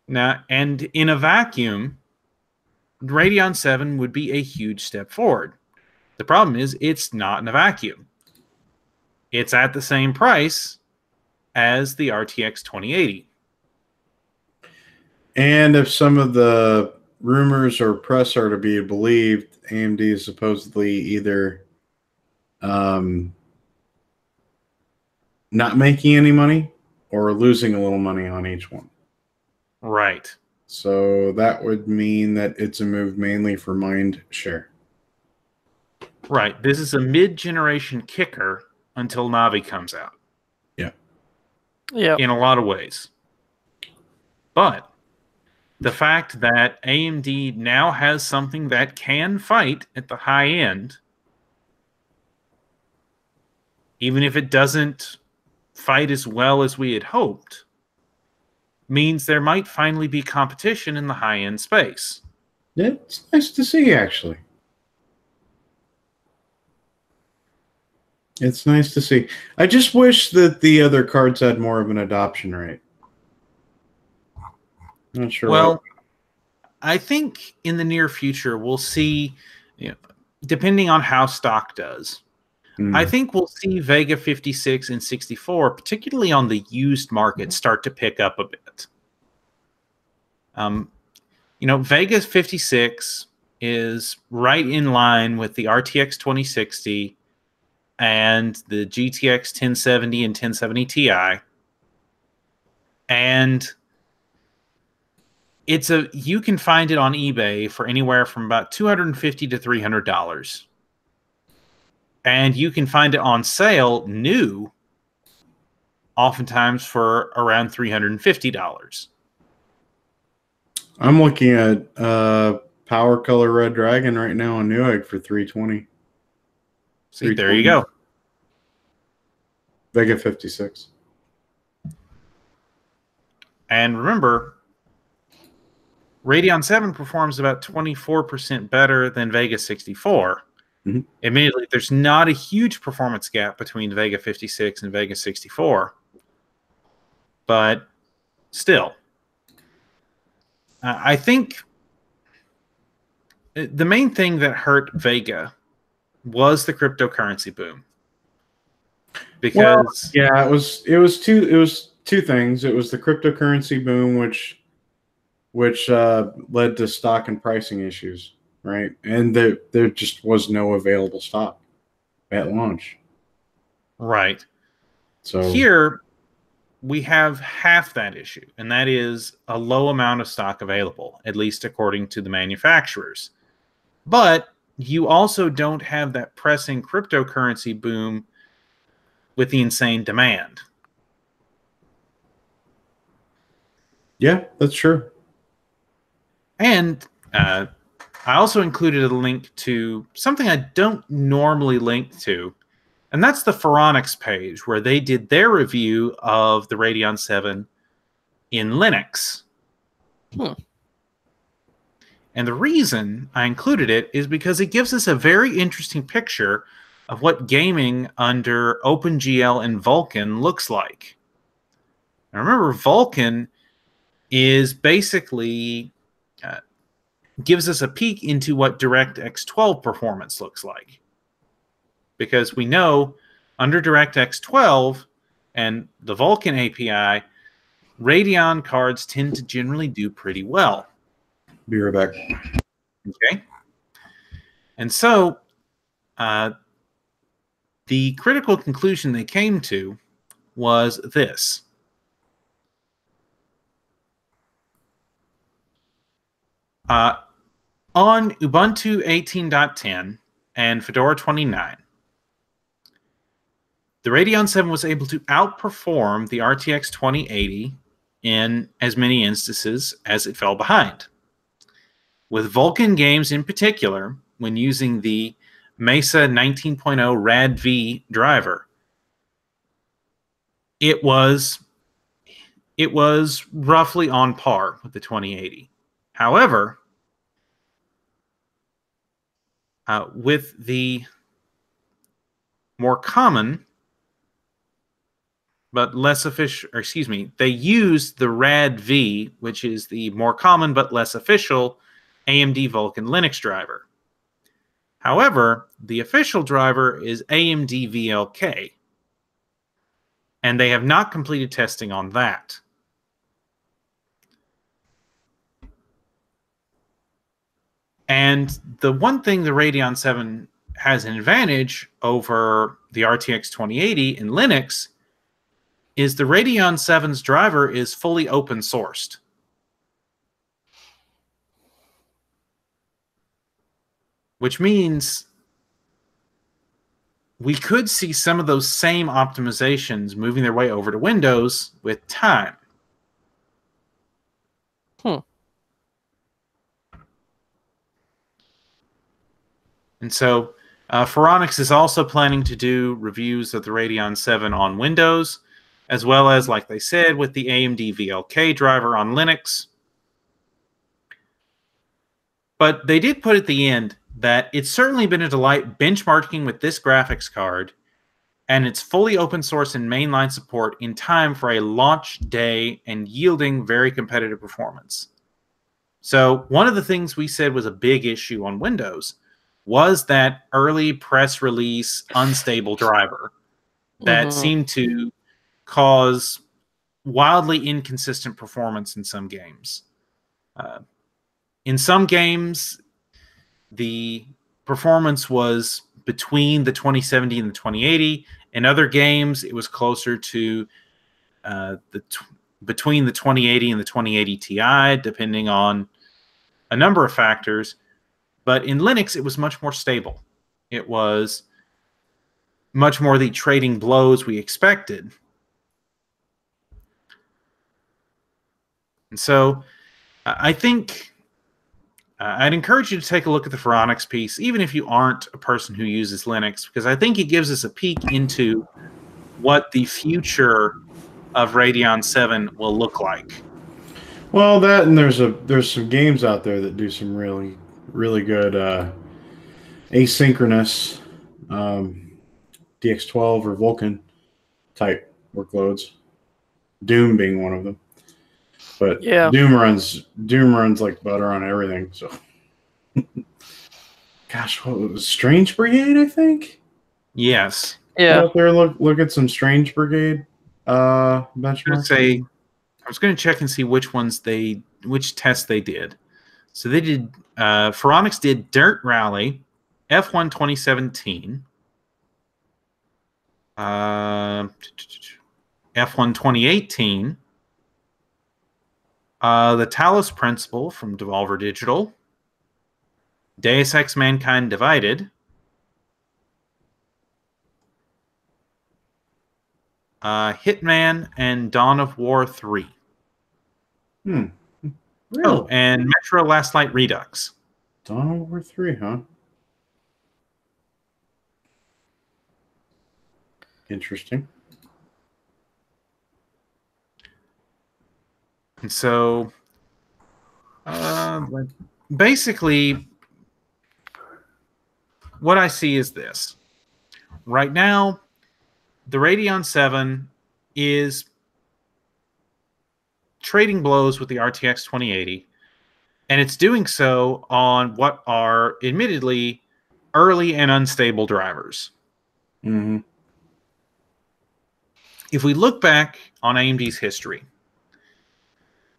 Now, and in a vacuum, Radeon 7 would be a huge step forward. The problem is, it's not in a vacuum. It's at the same price as the RTX 2080. And if some of the rumors or press are to be believed, AMD is supposedly either not making any money or losing a little money on each one. Right. So that would mean that it's a move mainly for mind share. Right. This is a mid-generation kicker until Navi comes out. Yeah. Yeah. In a lot of ways. But the fact that AMD now has something that can fight at the high end, even if it doesn't fight as well as we had hoped, means there might finally be competition in the high-end space. It's nice to see, actually. It's nice to see. I just wish that the other cards had more of an adoption rate. Not sure. Well, I think in the near future we'll see, you know, depending on how stock does, I think we'll see Vega 56 and 64, particularly on the used market, start to pick up a bit. You know, Vega 56 is right in line with the RTX 2060 and the GTX 1070 and 1070 Ti. And it's a, you can find it on eBay for anywhere from about $250 to $300. And you can find it on sale new, oftentimes for around $350. I'm looking at Power Color Red Dragon right now on Newegg for 320. See, there you go. Vega 56. And remember, Radeon 7 performs about 24% better than Vega 64. Mm-hmm. Admittedly, there's not a huge performance gap between Vega 56 and Vega 64. But still, I think the main thing that hurt Vega was the cryptocurrency boom. Because it was two things. It was the cryptocurrency boom, which led to stock and pricing issues, right? And there just was no available stock at launch. Right. So here we have half that issue, and that is a low amount of stock available, at least according to the manufacturers. But you also don't have that pressing cryptocurrency boom with the insane demand. Yeah, that's true. And I also included a link to something I don't normally link to, and that's the Pharonix page, where they did their review of the Radeon 7 in Linux. Huh. And the reason I included it is because it gives us a very interesting picture of what gaming under OpenGL and Vulkan looks like. Now remember, Vulkan is basically gives us a peek into what DirectX 12 performance looks like. Because we know under DirectX 12 and the Vulkan API, Radeon cards tend to generally do pretty well. Be right back. Okay. And so the critical conclusion they came to was this. On Ubuntu 18.10 and Fedora 29, the Radeon 7 was able to outperform the RTX 2080 in as many instances as it fell behind. With Vulkan games in particular, when using the Mesa 19.0 RAD-V driver, it was roughly on par with the 2080. However, with the more common but less official, or excuse me, they used the RAD-V, which is the more common but less official AMD Vulkan Linux driver. However, the official driver is AMD VLK, and they have not completed testing on that. And the one thing the Radeon 7 has an advantage over the RTX 2080 in Linux is the Radeon 7's driver is fully open sourced. Which means we could see some of those same optimizations moving their way over to Windows with time. Huh. And so Pharonix is also planning to do reviews of the Radeon 7 on Windows, as well as, like they said, with the AMD VLK driver on Linux. But they did put at the end that it's certainly been a delight benchmarking with this graphics card, and it's fully open source and mainline support in time for a launch day and yielding very competitive performance. So one of the things we said was a big issue on Windows was that early press release unstable driver that seemed to cause wildly inconsistent performance in some games. In some games, the performance was between the 2070 and the 2080. In other games, it was closer to between the 2080 and the 2080 Ti, depending on a number of factors. But in Linux, it was much more stable. It was much more the trading blows we expected. And so I think I'd encourage you to take a look at the Pharonix piece, even if you aren't a person who uses Linux, because I think it gives us a peek into what the future of Radeon 7 will look like. Well, that, and there's some games out there that do some really, really good asynchronous DX12 or Vulkan type workloads. Doom being one of them. But yeah. Doom runs like butter on everything. So, gosh, what was Strange Brigade? I think. Yes. Yeah. Out there, look at some Strange Brigade benchmarks. I was going to check and see which tests they did. So they did. Pharonix did Dirt Rally, F1 2017, F1 2018. The Talos Principle from Devolver Digital, Deus Ex Mankind Divided, Hitman, and Dawn of War 3. Hmm. Really? Oh, and Metro Last Light Redux. Dawn of War 3, huh? Interesting. And so, basically, what I see is this. Right now, the Radeon 7 is trading blows with the RTX 2080, and it's doing so on what are admittedly early and unstable drivers. Mm-hmm. If we look back on AMD's history,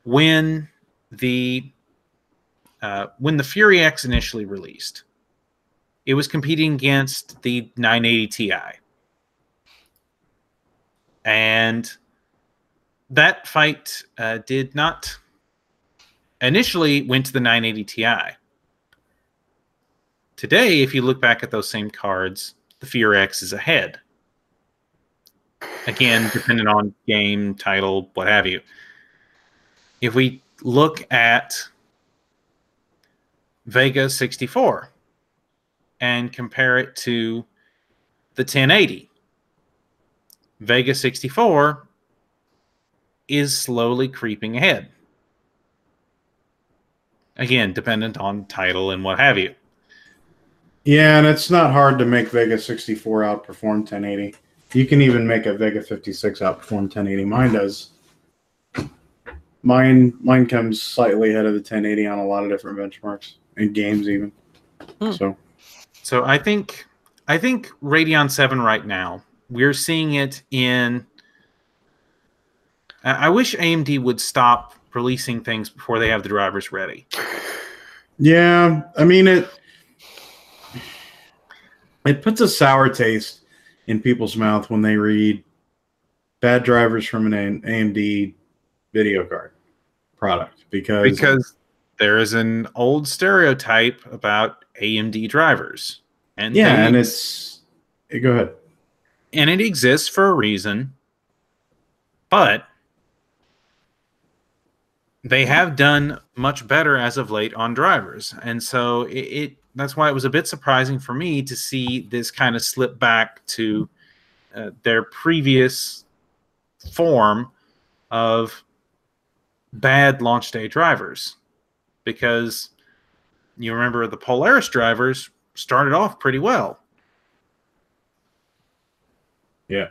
when the Fury X initially released, it was competing against the 980 Ti. And that fight did not... initially went to the 980 Ti. Today, if you look back at those same cards, the Fury X is ahead. Again, depending on game, title, what have you. If we look at Vega 64 and compare it to the 1080, Vega 64 is slowly creeping ahead. Again, dependent on title and what have you. Yeah, and it's not hard to make Vega 64 outperform 1080. You can even make a Vega 56 outperform 1080. Mine does. Mine comes slightly ahead of the 1080 on a lot of different benchmarks and games even. Hmm. So I think Radeon 7 right now, we're seeing it in... I wish AMD would stop releasing things before they have the drivers ready. Yeah, I mean, it puts a sour taste in people's mouth when they read bad drivers from an AMD video card product, because there is an old stereotype about AMD drivers, and yeah, things, and go ahead, and it exists for a reason, but they have done much better as of late on drivers, and so it that's why it was a bit surprising for me to see this kind of slip back to their previous form of bad launch day drivers, because you remember the Polaris drivers started off pretty well. Yeah.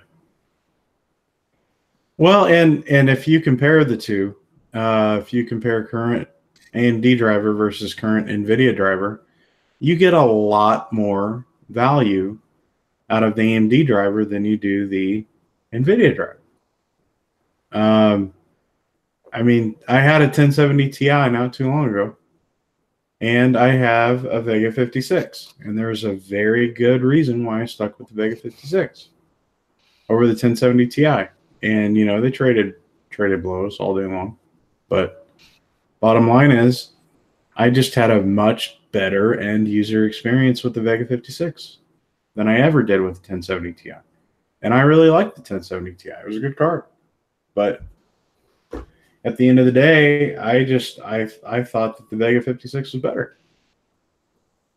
Well, and if you compare the two, if you compare current AMD driver versus current NVIDIA driver, you get a lot more value out of the AMD driver than you do the NVIDIA driver. I mean, I had a 1070 Ti not too long ago, and I have a Vega 56, and there's a very good reason why I stuck with the Vega 56 over the 1070 Ti. And, you know, they traded blows all day long. But bottom line is, I just had a much better end user experience with the Vega 56 than I ever did with the 1070 Ti. And I really liked the 1070 Ti. It was a good card. But at the end of the day, I thought that the Vega 56 was better,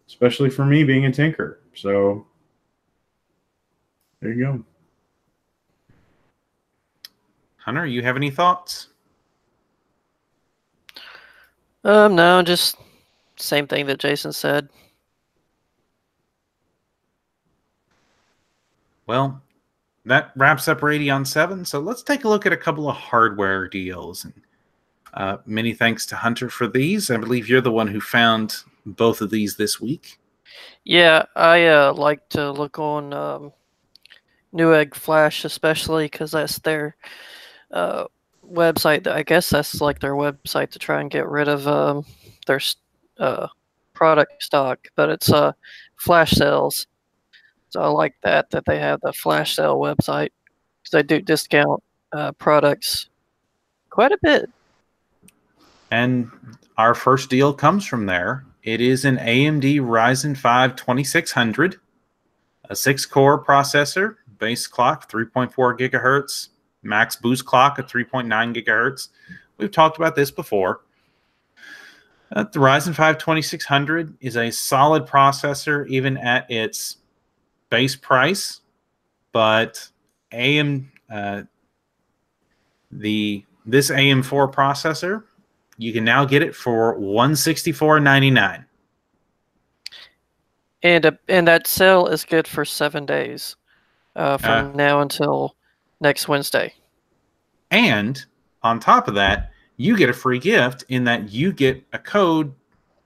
especially for me being a tinker. So there you go. Hunter, you have any thoughts? No, just same thing that Jason said. Well, that wraps up Radeon 7. So let's take a look at a couple of hardware deals. And many thanks to Hunter for these. I believe you're the one who found both of these this week. Yeah, I like to look on Newegg Flash especially because that's their website. I guess that's like their website to try and get rid of their product stock, but it's flash sales. So I like that they have the flash sale website because they do discount products quite a bit. And our first deal comes from there. It is an AMD Ryzen 5 2600, a 6-core processor, base clock 3.4 gigahertz, max boost clock at 3.9 gigahertz. We've talked about this before. The Ryzen 5 2600 is a solid processor even at its base price, but this AM4 processor, you can now get it for $164.99. And that sale is good for 7 days from now until next Wednesday. And on top of that, you get a free gift in that you get a code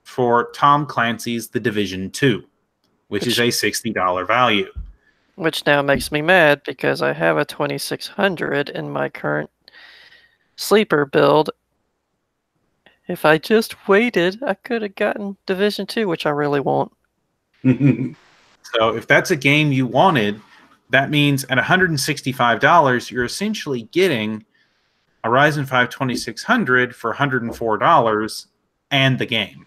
for Tom Clancy's The Division 2, which is a $60 value. Which now makes me mad because I have a 2600 in my current sleeper build. If I just waited, I could have gotten Division 2, which I really want. So if that's a game you wanted, that means at $165, you're essentially getting a Ryzen 5 2600 for $104 and the game.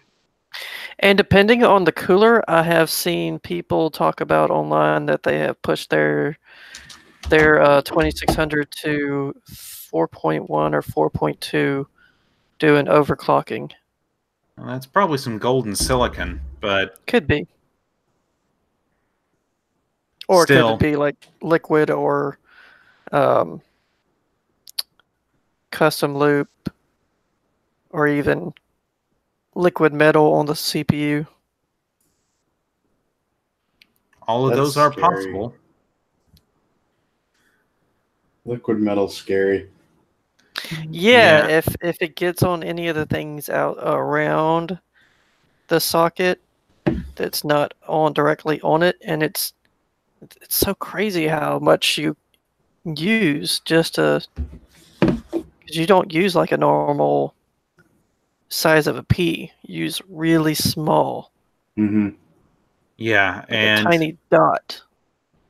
And depending on the cooler, I have seen people talk about online that they have pushed their 2600 to 4.1 or 4.2 doing overclocking. Well, that's probably some golden silicon, but could be. Or still, could it be like liquid or custom loop or even liquid metal on the CPU. All of those are possible. Liquid metal's scary. Yeah, if it gets on any of the things out around the socket that's not on directly on it, and it's so crazy how much you use just to, because you don't use like a normal size of a pea. You use really small. Mm-hmm. Yeah, like and a tiny dot.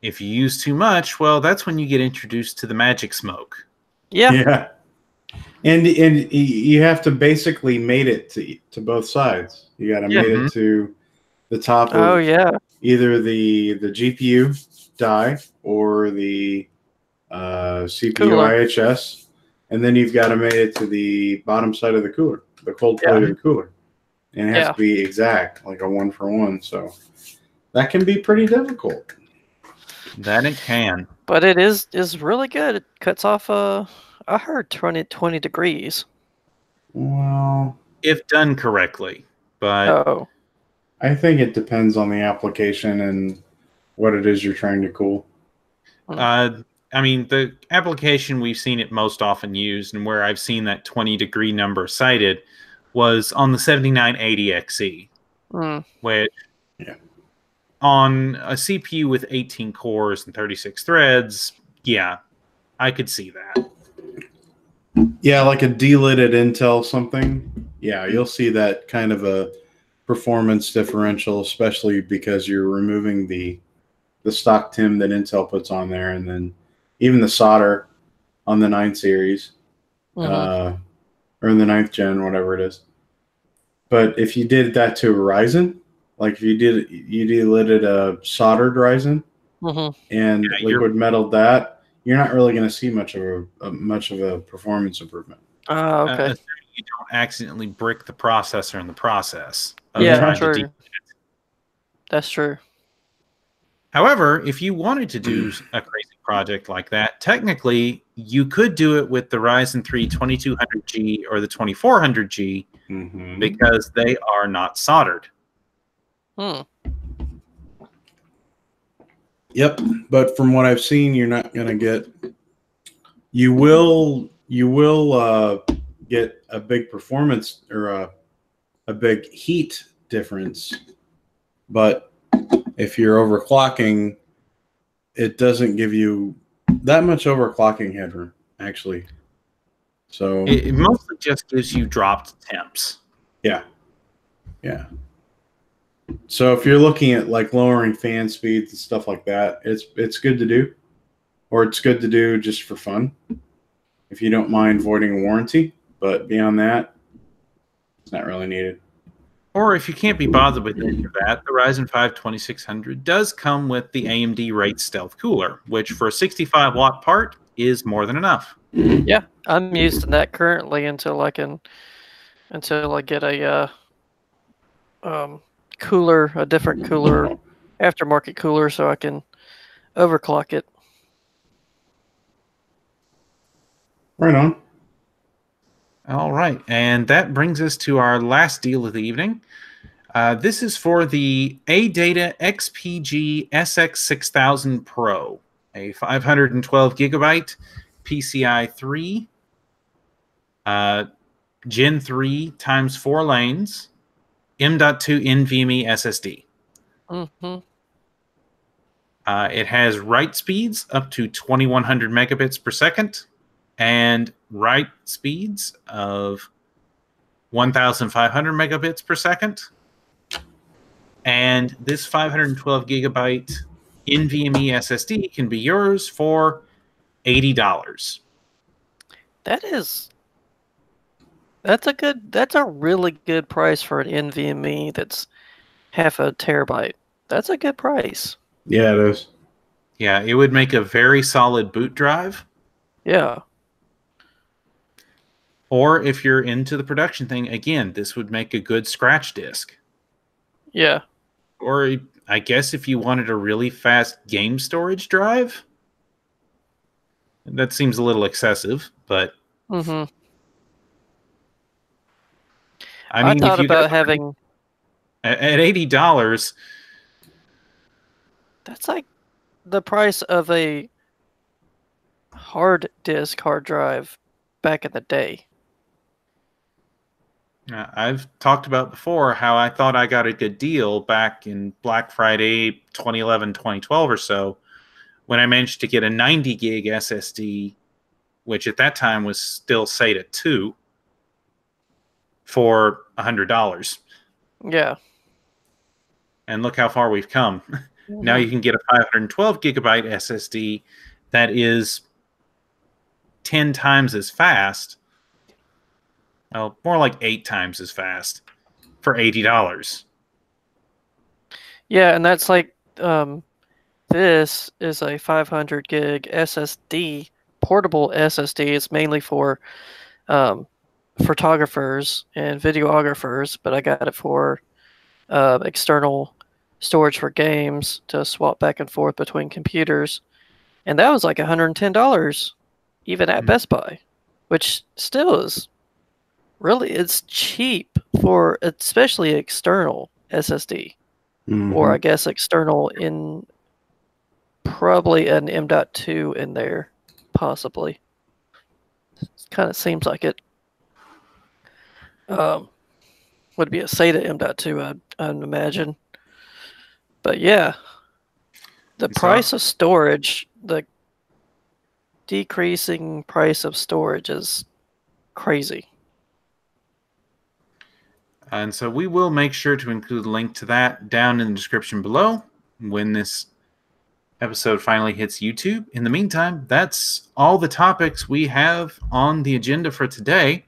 If you use too much, well, that's when you get introduced to the magic smoke. Yeah. Yeah. And you have to basically mate it to both sides. You got to mate it to the top of either the GPU die or the CPU IHS. And then you've got to mate it to the bottom side of the cooler, the cold plate of the cooler. And it has to be exact, like a one-for-one. So that can be pretty difficult. That it can. But it is really good. It cuts off I heard 20 degrees. Well, if done correctly, but I think it depends on the application and what it is you're trying to cool. I mean, the application we've seen it most often used and where I've seen that 20 degree number cited was on the 7980XE, which on a CPU with 18 cores and 36 threads, yeah, I could see that. Yeah, like a D-lit at Intel something. Yeah, you'll see that kind of a performance differential, especially because you're removing the stock TIM that Intel puts on there, and then even the solder on the 9 series, or in the 9th gen, whatever it is. But if you did that to a Ryzen, like if you D-litted a soldered Ryzen and liquid metal that, you're not really going to see much of a performance improvement. Oh, okay. Assuming you don't accidentally brick the processor in the process. Yeah, true. That's true. However, if you wanted to do a crazy project like that, technically you could do it with the Ryzen 3 2200G or the 2400G because they are not soldered. Hmm. Yep, but from what I've seen, you're not going to get. You will get a big performance or a big heat difference, but if you're overclocking, it doesn't give you that much overclocking headroom actually. So it mostly just gives you dropped temps. Yeah, yeah. So if you're looking at like lowering fan speeds and stuff like that, it's good to do, or it's good to do just for fun, if you don't mind voiding a warranty. But beyond that, it's not really needed. Or if you can't be bothered with any of that, the Ryzen 5 2600 does come with the AMD Raid Stealth Cooler, which for a 65 watt part is more than enough. Yeah, I'm using that currently until I get a cooler, a different cooler, aftermarket cooler, so I can overclock it. Right on. All right, and that brings us to our last deal of the evening. This is for the ADATA XPG SX6000 Pro, a 512 gigabyte PCI 3, Gen 3 times 4 lanes, M.2 NVMe SSD. It has write speeds up to 2100 megabits per second and write speeds of 1500 megabits per second. And this 512 gigabyte NVMe SSD can be yours for $80. That's a really good price for an NVMe that's half a terabyte. That's a good price. Yeah, it is. Yeah, it would make a very solid boot drive. Yeah. Or if you're into the production thing, again, this would make a good scratch disk. Yeah. Or I guess if you wanted a really fast game storage drive, that seems a little excessive, but... Mm-hmm. I mean, thought about having at $80. That's like the price of a hard disk, hard drive back in the day. I've talked about before how I thought I got a good deal back in Black Friday 2011, 2012 or so, when I managed to get a 90 gig SSD, which at that time was still SATA 2. For $100. Yeah. And look how far we've come. Now you can get a 512 gigabyte SSD that is 10 times as fast. Well, more like 8 times as fast for $80. Yeah, and that's like this is a 500 gig SSD, portable SSD. It's mainly for photographers and videographers, but I got it for external storage for games to swap back and forth between computers, and that was like $110 even at Best Buy, which still is really, it's cheap for especially external SSD, or I guess external, in probably an M.2 in there possibly. Kind of seems like it. Would it be a SATA M.2, I'd imagine. But yeah, the price of storage, the decreasing price of storage is crazy. And so we will make sure to include a link to that down in the description below when this episode finally hits YouTube. In the meantime, that's all the topics we have on the agenda for today.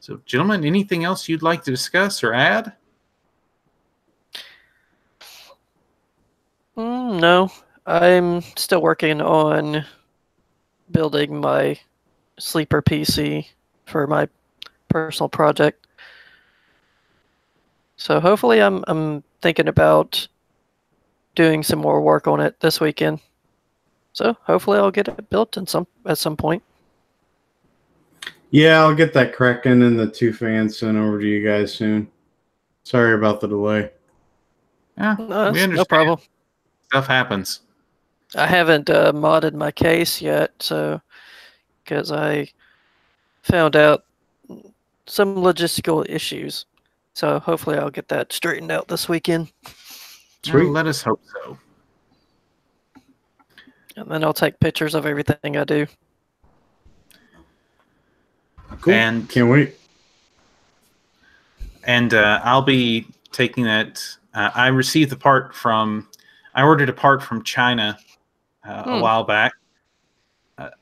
So, gentlemen, anything else you'd like to discuss or add? No. I'm still working on building my sleeper PC for my personal project. So hopefully I'm thinking about doing some more work on it this weekend. So hopefully I'll get it built in at some point. Yeah, I'll get that Kraken and the two fans sent over to you guys soon. Sorry about the delay. Yeah, no, we understand. No problem. Stuff happens. I haven't modded my case yet, so because I found out some logistical issues. So hopefully I'll get that straightened out this weekend. Sweet. Let us hope so. And then I'll take pictures of everything I do. Cool. And can't wait. And I'll be taking that. I received the part from. I ordered a part from China a while back.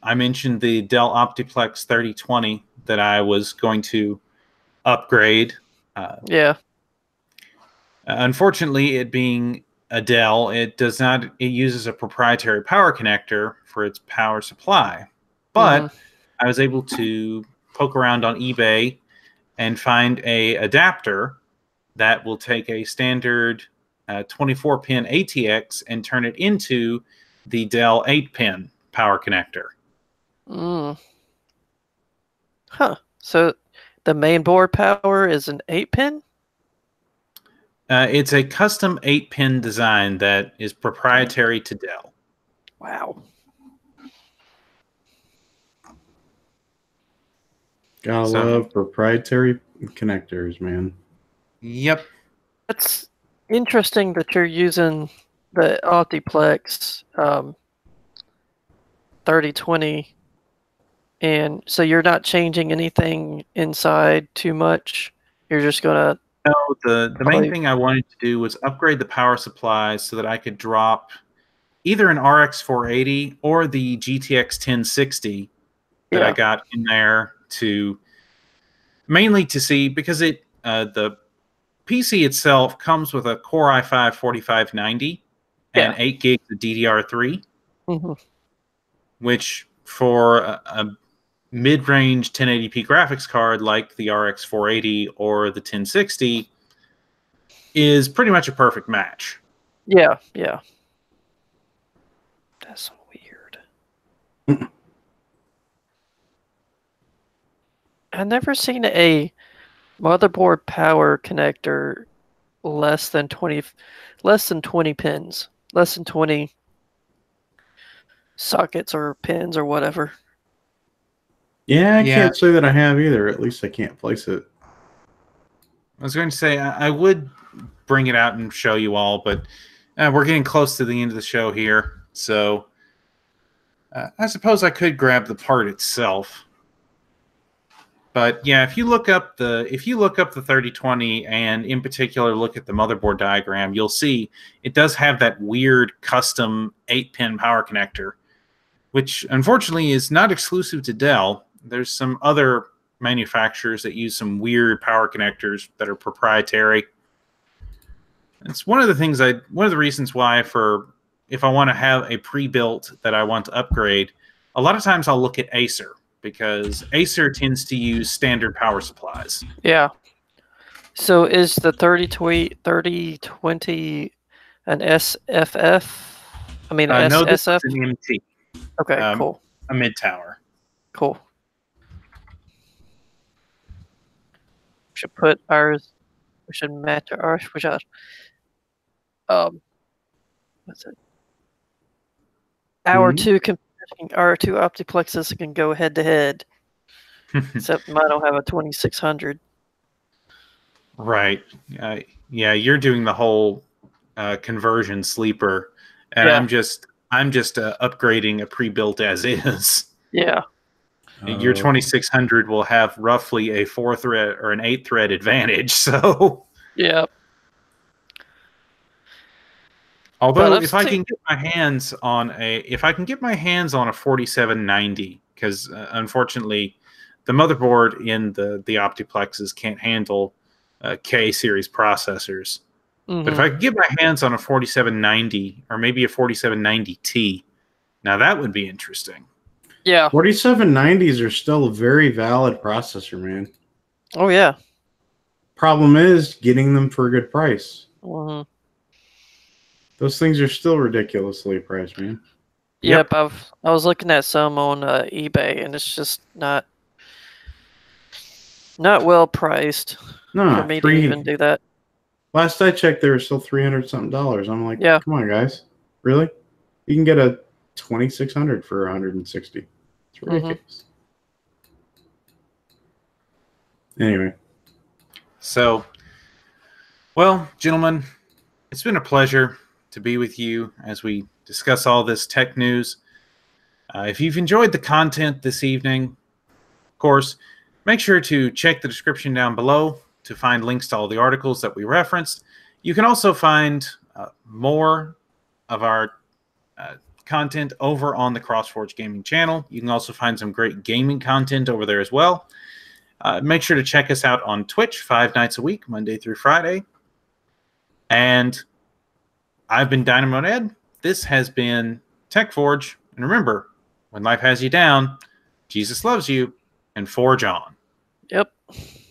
I mentioned the Dell Optiplex 3020 that I was going to upgrade. Yeah. Unfortunately, it being a Dell, it does not. It uses a proprietary power connector for its power supply. But I was able to poke around on eBay and find an adapter that will take a standard 24-pin ATX and turn it into the Dell 8-pin power connector. Huh. So the main board power is an 8-pin? It's a custom 8-pin design that is proprietary to Dell. Wow. Gotta love proprietary connectors, man. Yep. That's interesting that you're using the Optiplex 3020, and so you're not changing anything inside too much. You're just gonna. No, the main thing I wanted to do was upgrade the power supply so that I could drop either an RX 480 or the GTX 1060 that I got in there. To mainly to see, because it the PC itself comes with a Core i5 4590 and 8 gigs of DDR3, which for a mid-range 1080p graphics card like the RX 480 or the 1060 is pretty much a perfect match. Yeah, yeah. That's weird. I've never seen a motherboard power connector less than 20 pins, less than 20 sockets or pins or whatever. Yeah, I can't say that I have either. At least I can't place it. I was going to say I would bring it out and show you all, but we're getting close to the end of the show here, so I suppose I could grab the part itself. But yeah, if you look up the 3020 and in particular look at the motherboard diagram, you'll see it does have that weird custom 8-pin power connector, which unfortunately is not exclusive to Dell. There's some other manufacturers that use some weird power connectors that are proprietary. It's one of the reasons why if I want to have a pre-built that I want to upgrade, a lot of times I'll look at Acer, because Acer tends to use standard power supplies. Yeah. So is the 3020 an SFF? I mean, no, this is an MT. Okay, cool. A mid-tower. Cool. Should put ours. We should match ours. We should. What's it? Our two computers. Our two Optiplexes can go head to head, except mine don't have a 2600. Right. Yeah, you're doing the whole conversion sleeper, and I'm just upgrading a pre-built as is. Yeah. Your 2600 will have roughly a 4-thread or an 8-thread advantage. So. Yeah. Although if I can get my hands on a 4790, because unfortunately the motherboard in the Optiplexes can't handle K series processors. But if I could get my hands on a 4790 or maybe a 4790T, now that would be interesting. Yeah. 4790s are still a very valid processor, man. Oh, yeah. Problem is getting them for a good price. Mm-hmm. Those things are still ridiculously priced, man. Yep. I was looking at some on eBay, and it's just not well priced for me to even do that. Last I checked, they were still $300-something. I'm like, yeah. Come on, guys. Really? You can get a 2600 for 160. It's ridiculous. Mm-hmm. Anyway. So, well, gentlemen, it's been a pleasure to be with you as we discuss all this tech news. If you've enjoyed the content this evening, of course, make sure to check the description down below to find links to all the articles that we referenced. You can also find more of our content over on the CrossForge Gaming channel. You can also find some great gaming content over there as well. Make sure to check us out on Twitch 5 nights a week, Monday through Friday. And I've been Dynamo Ned. This has been TechForge. And remember, when life has you down, Jesus loves you, and forge on. Yep.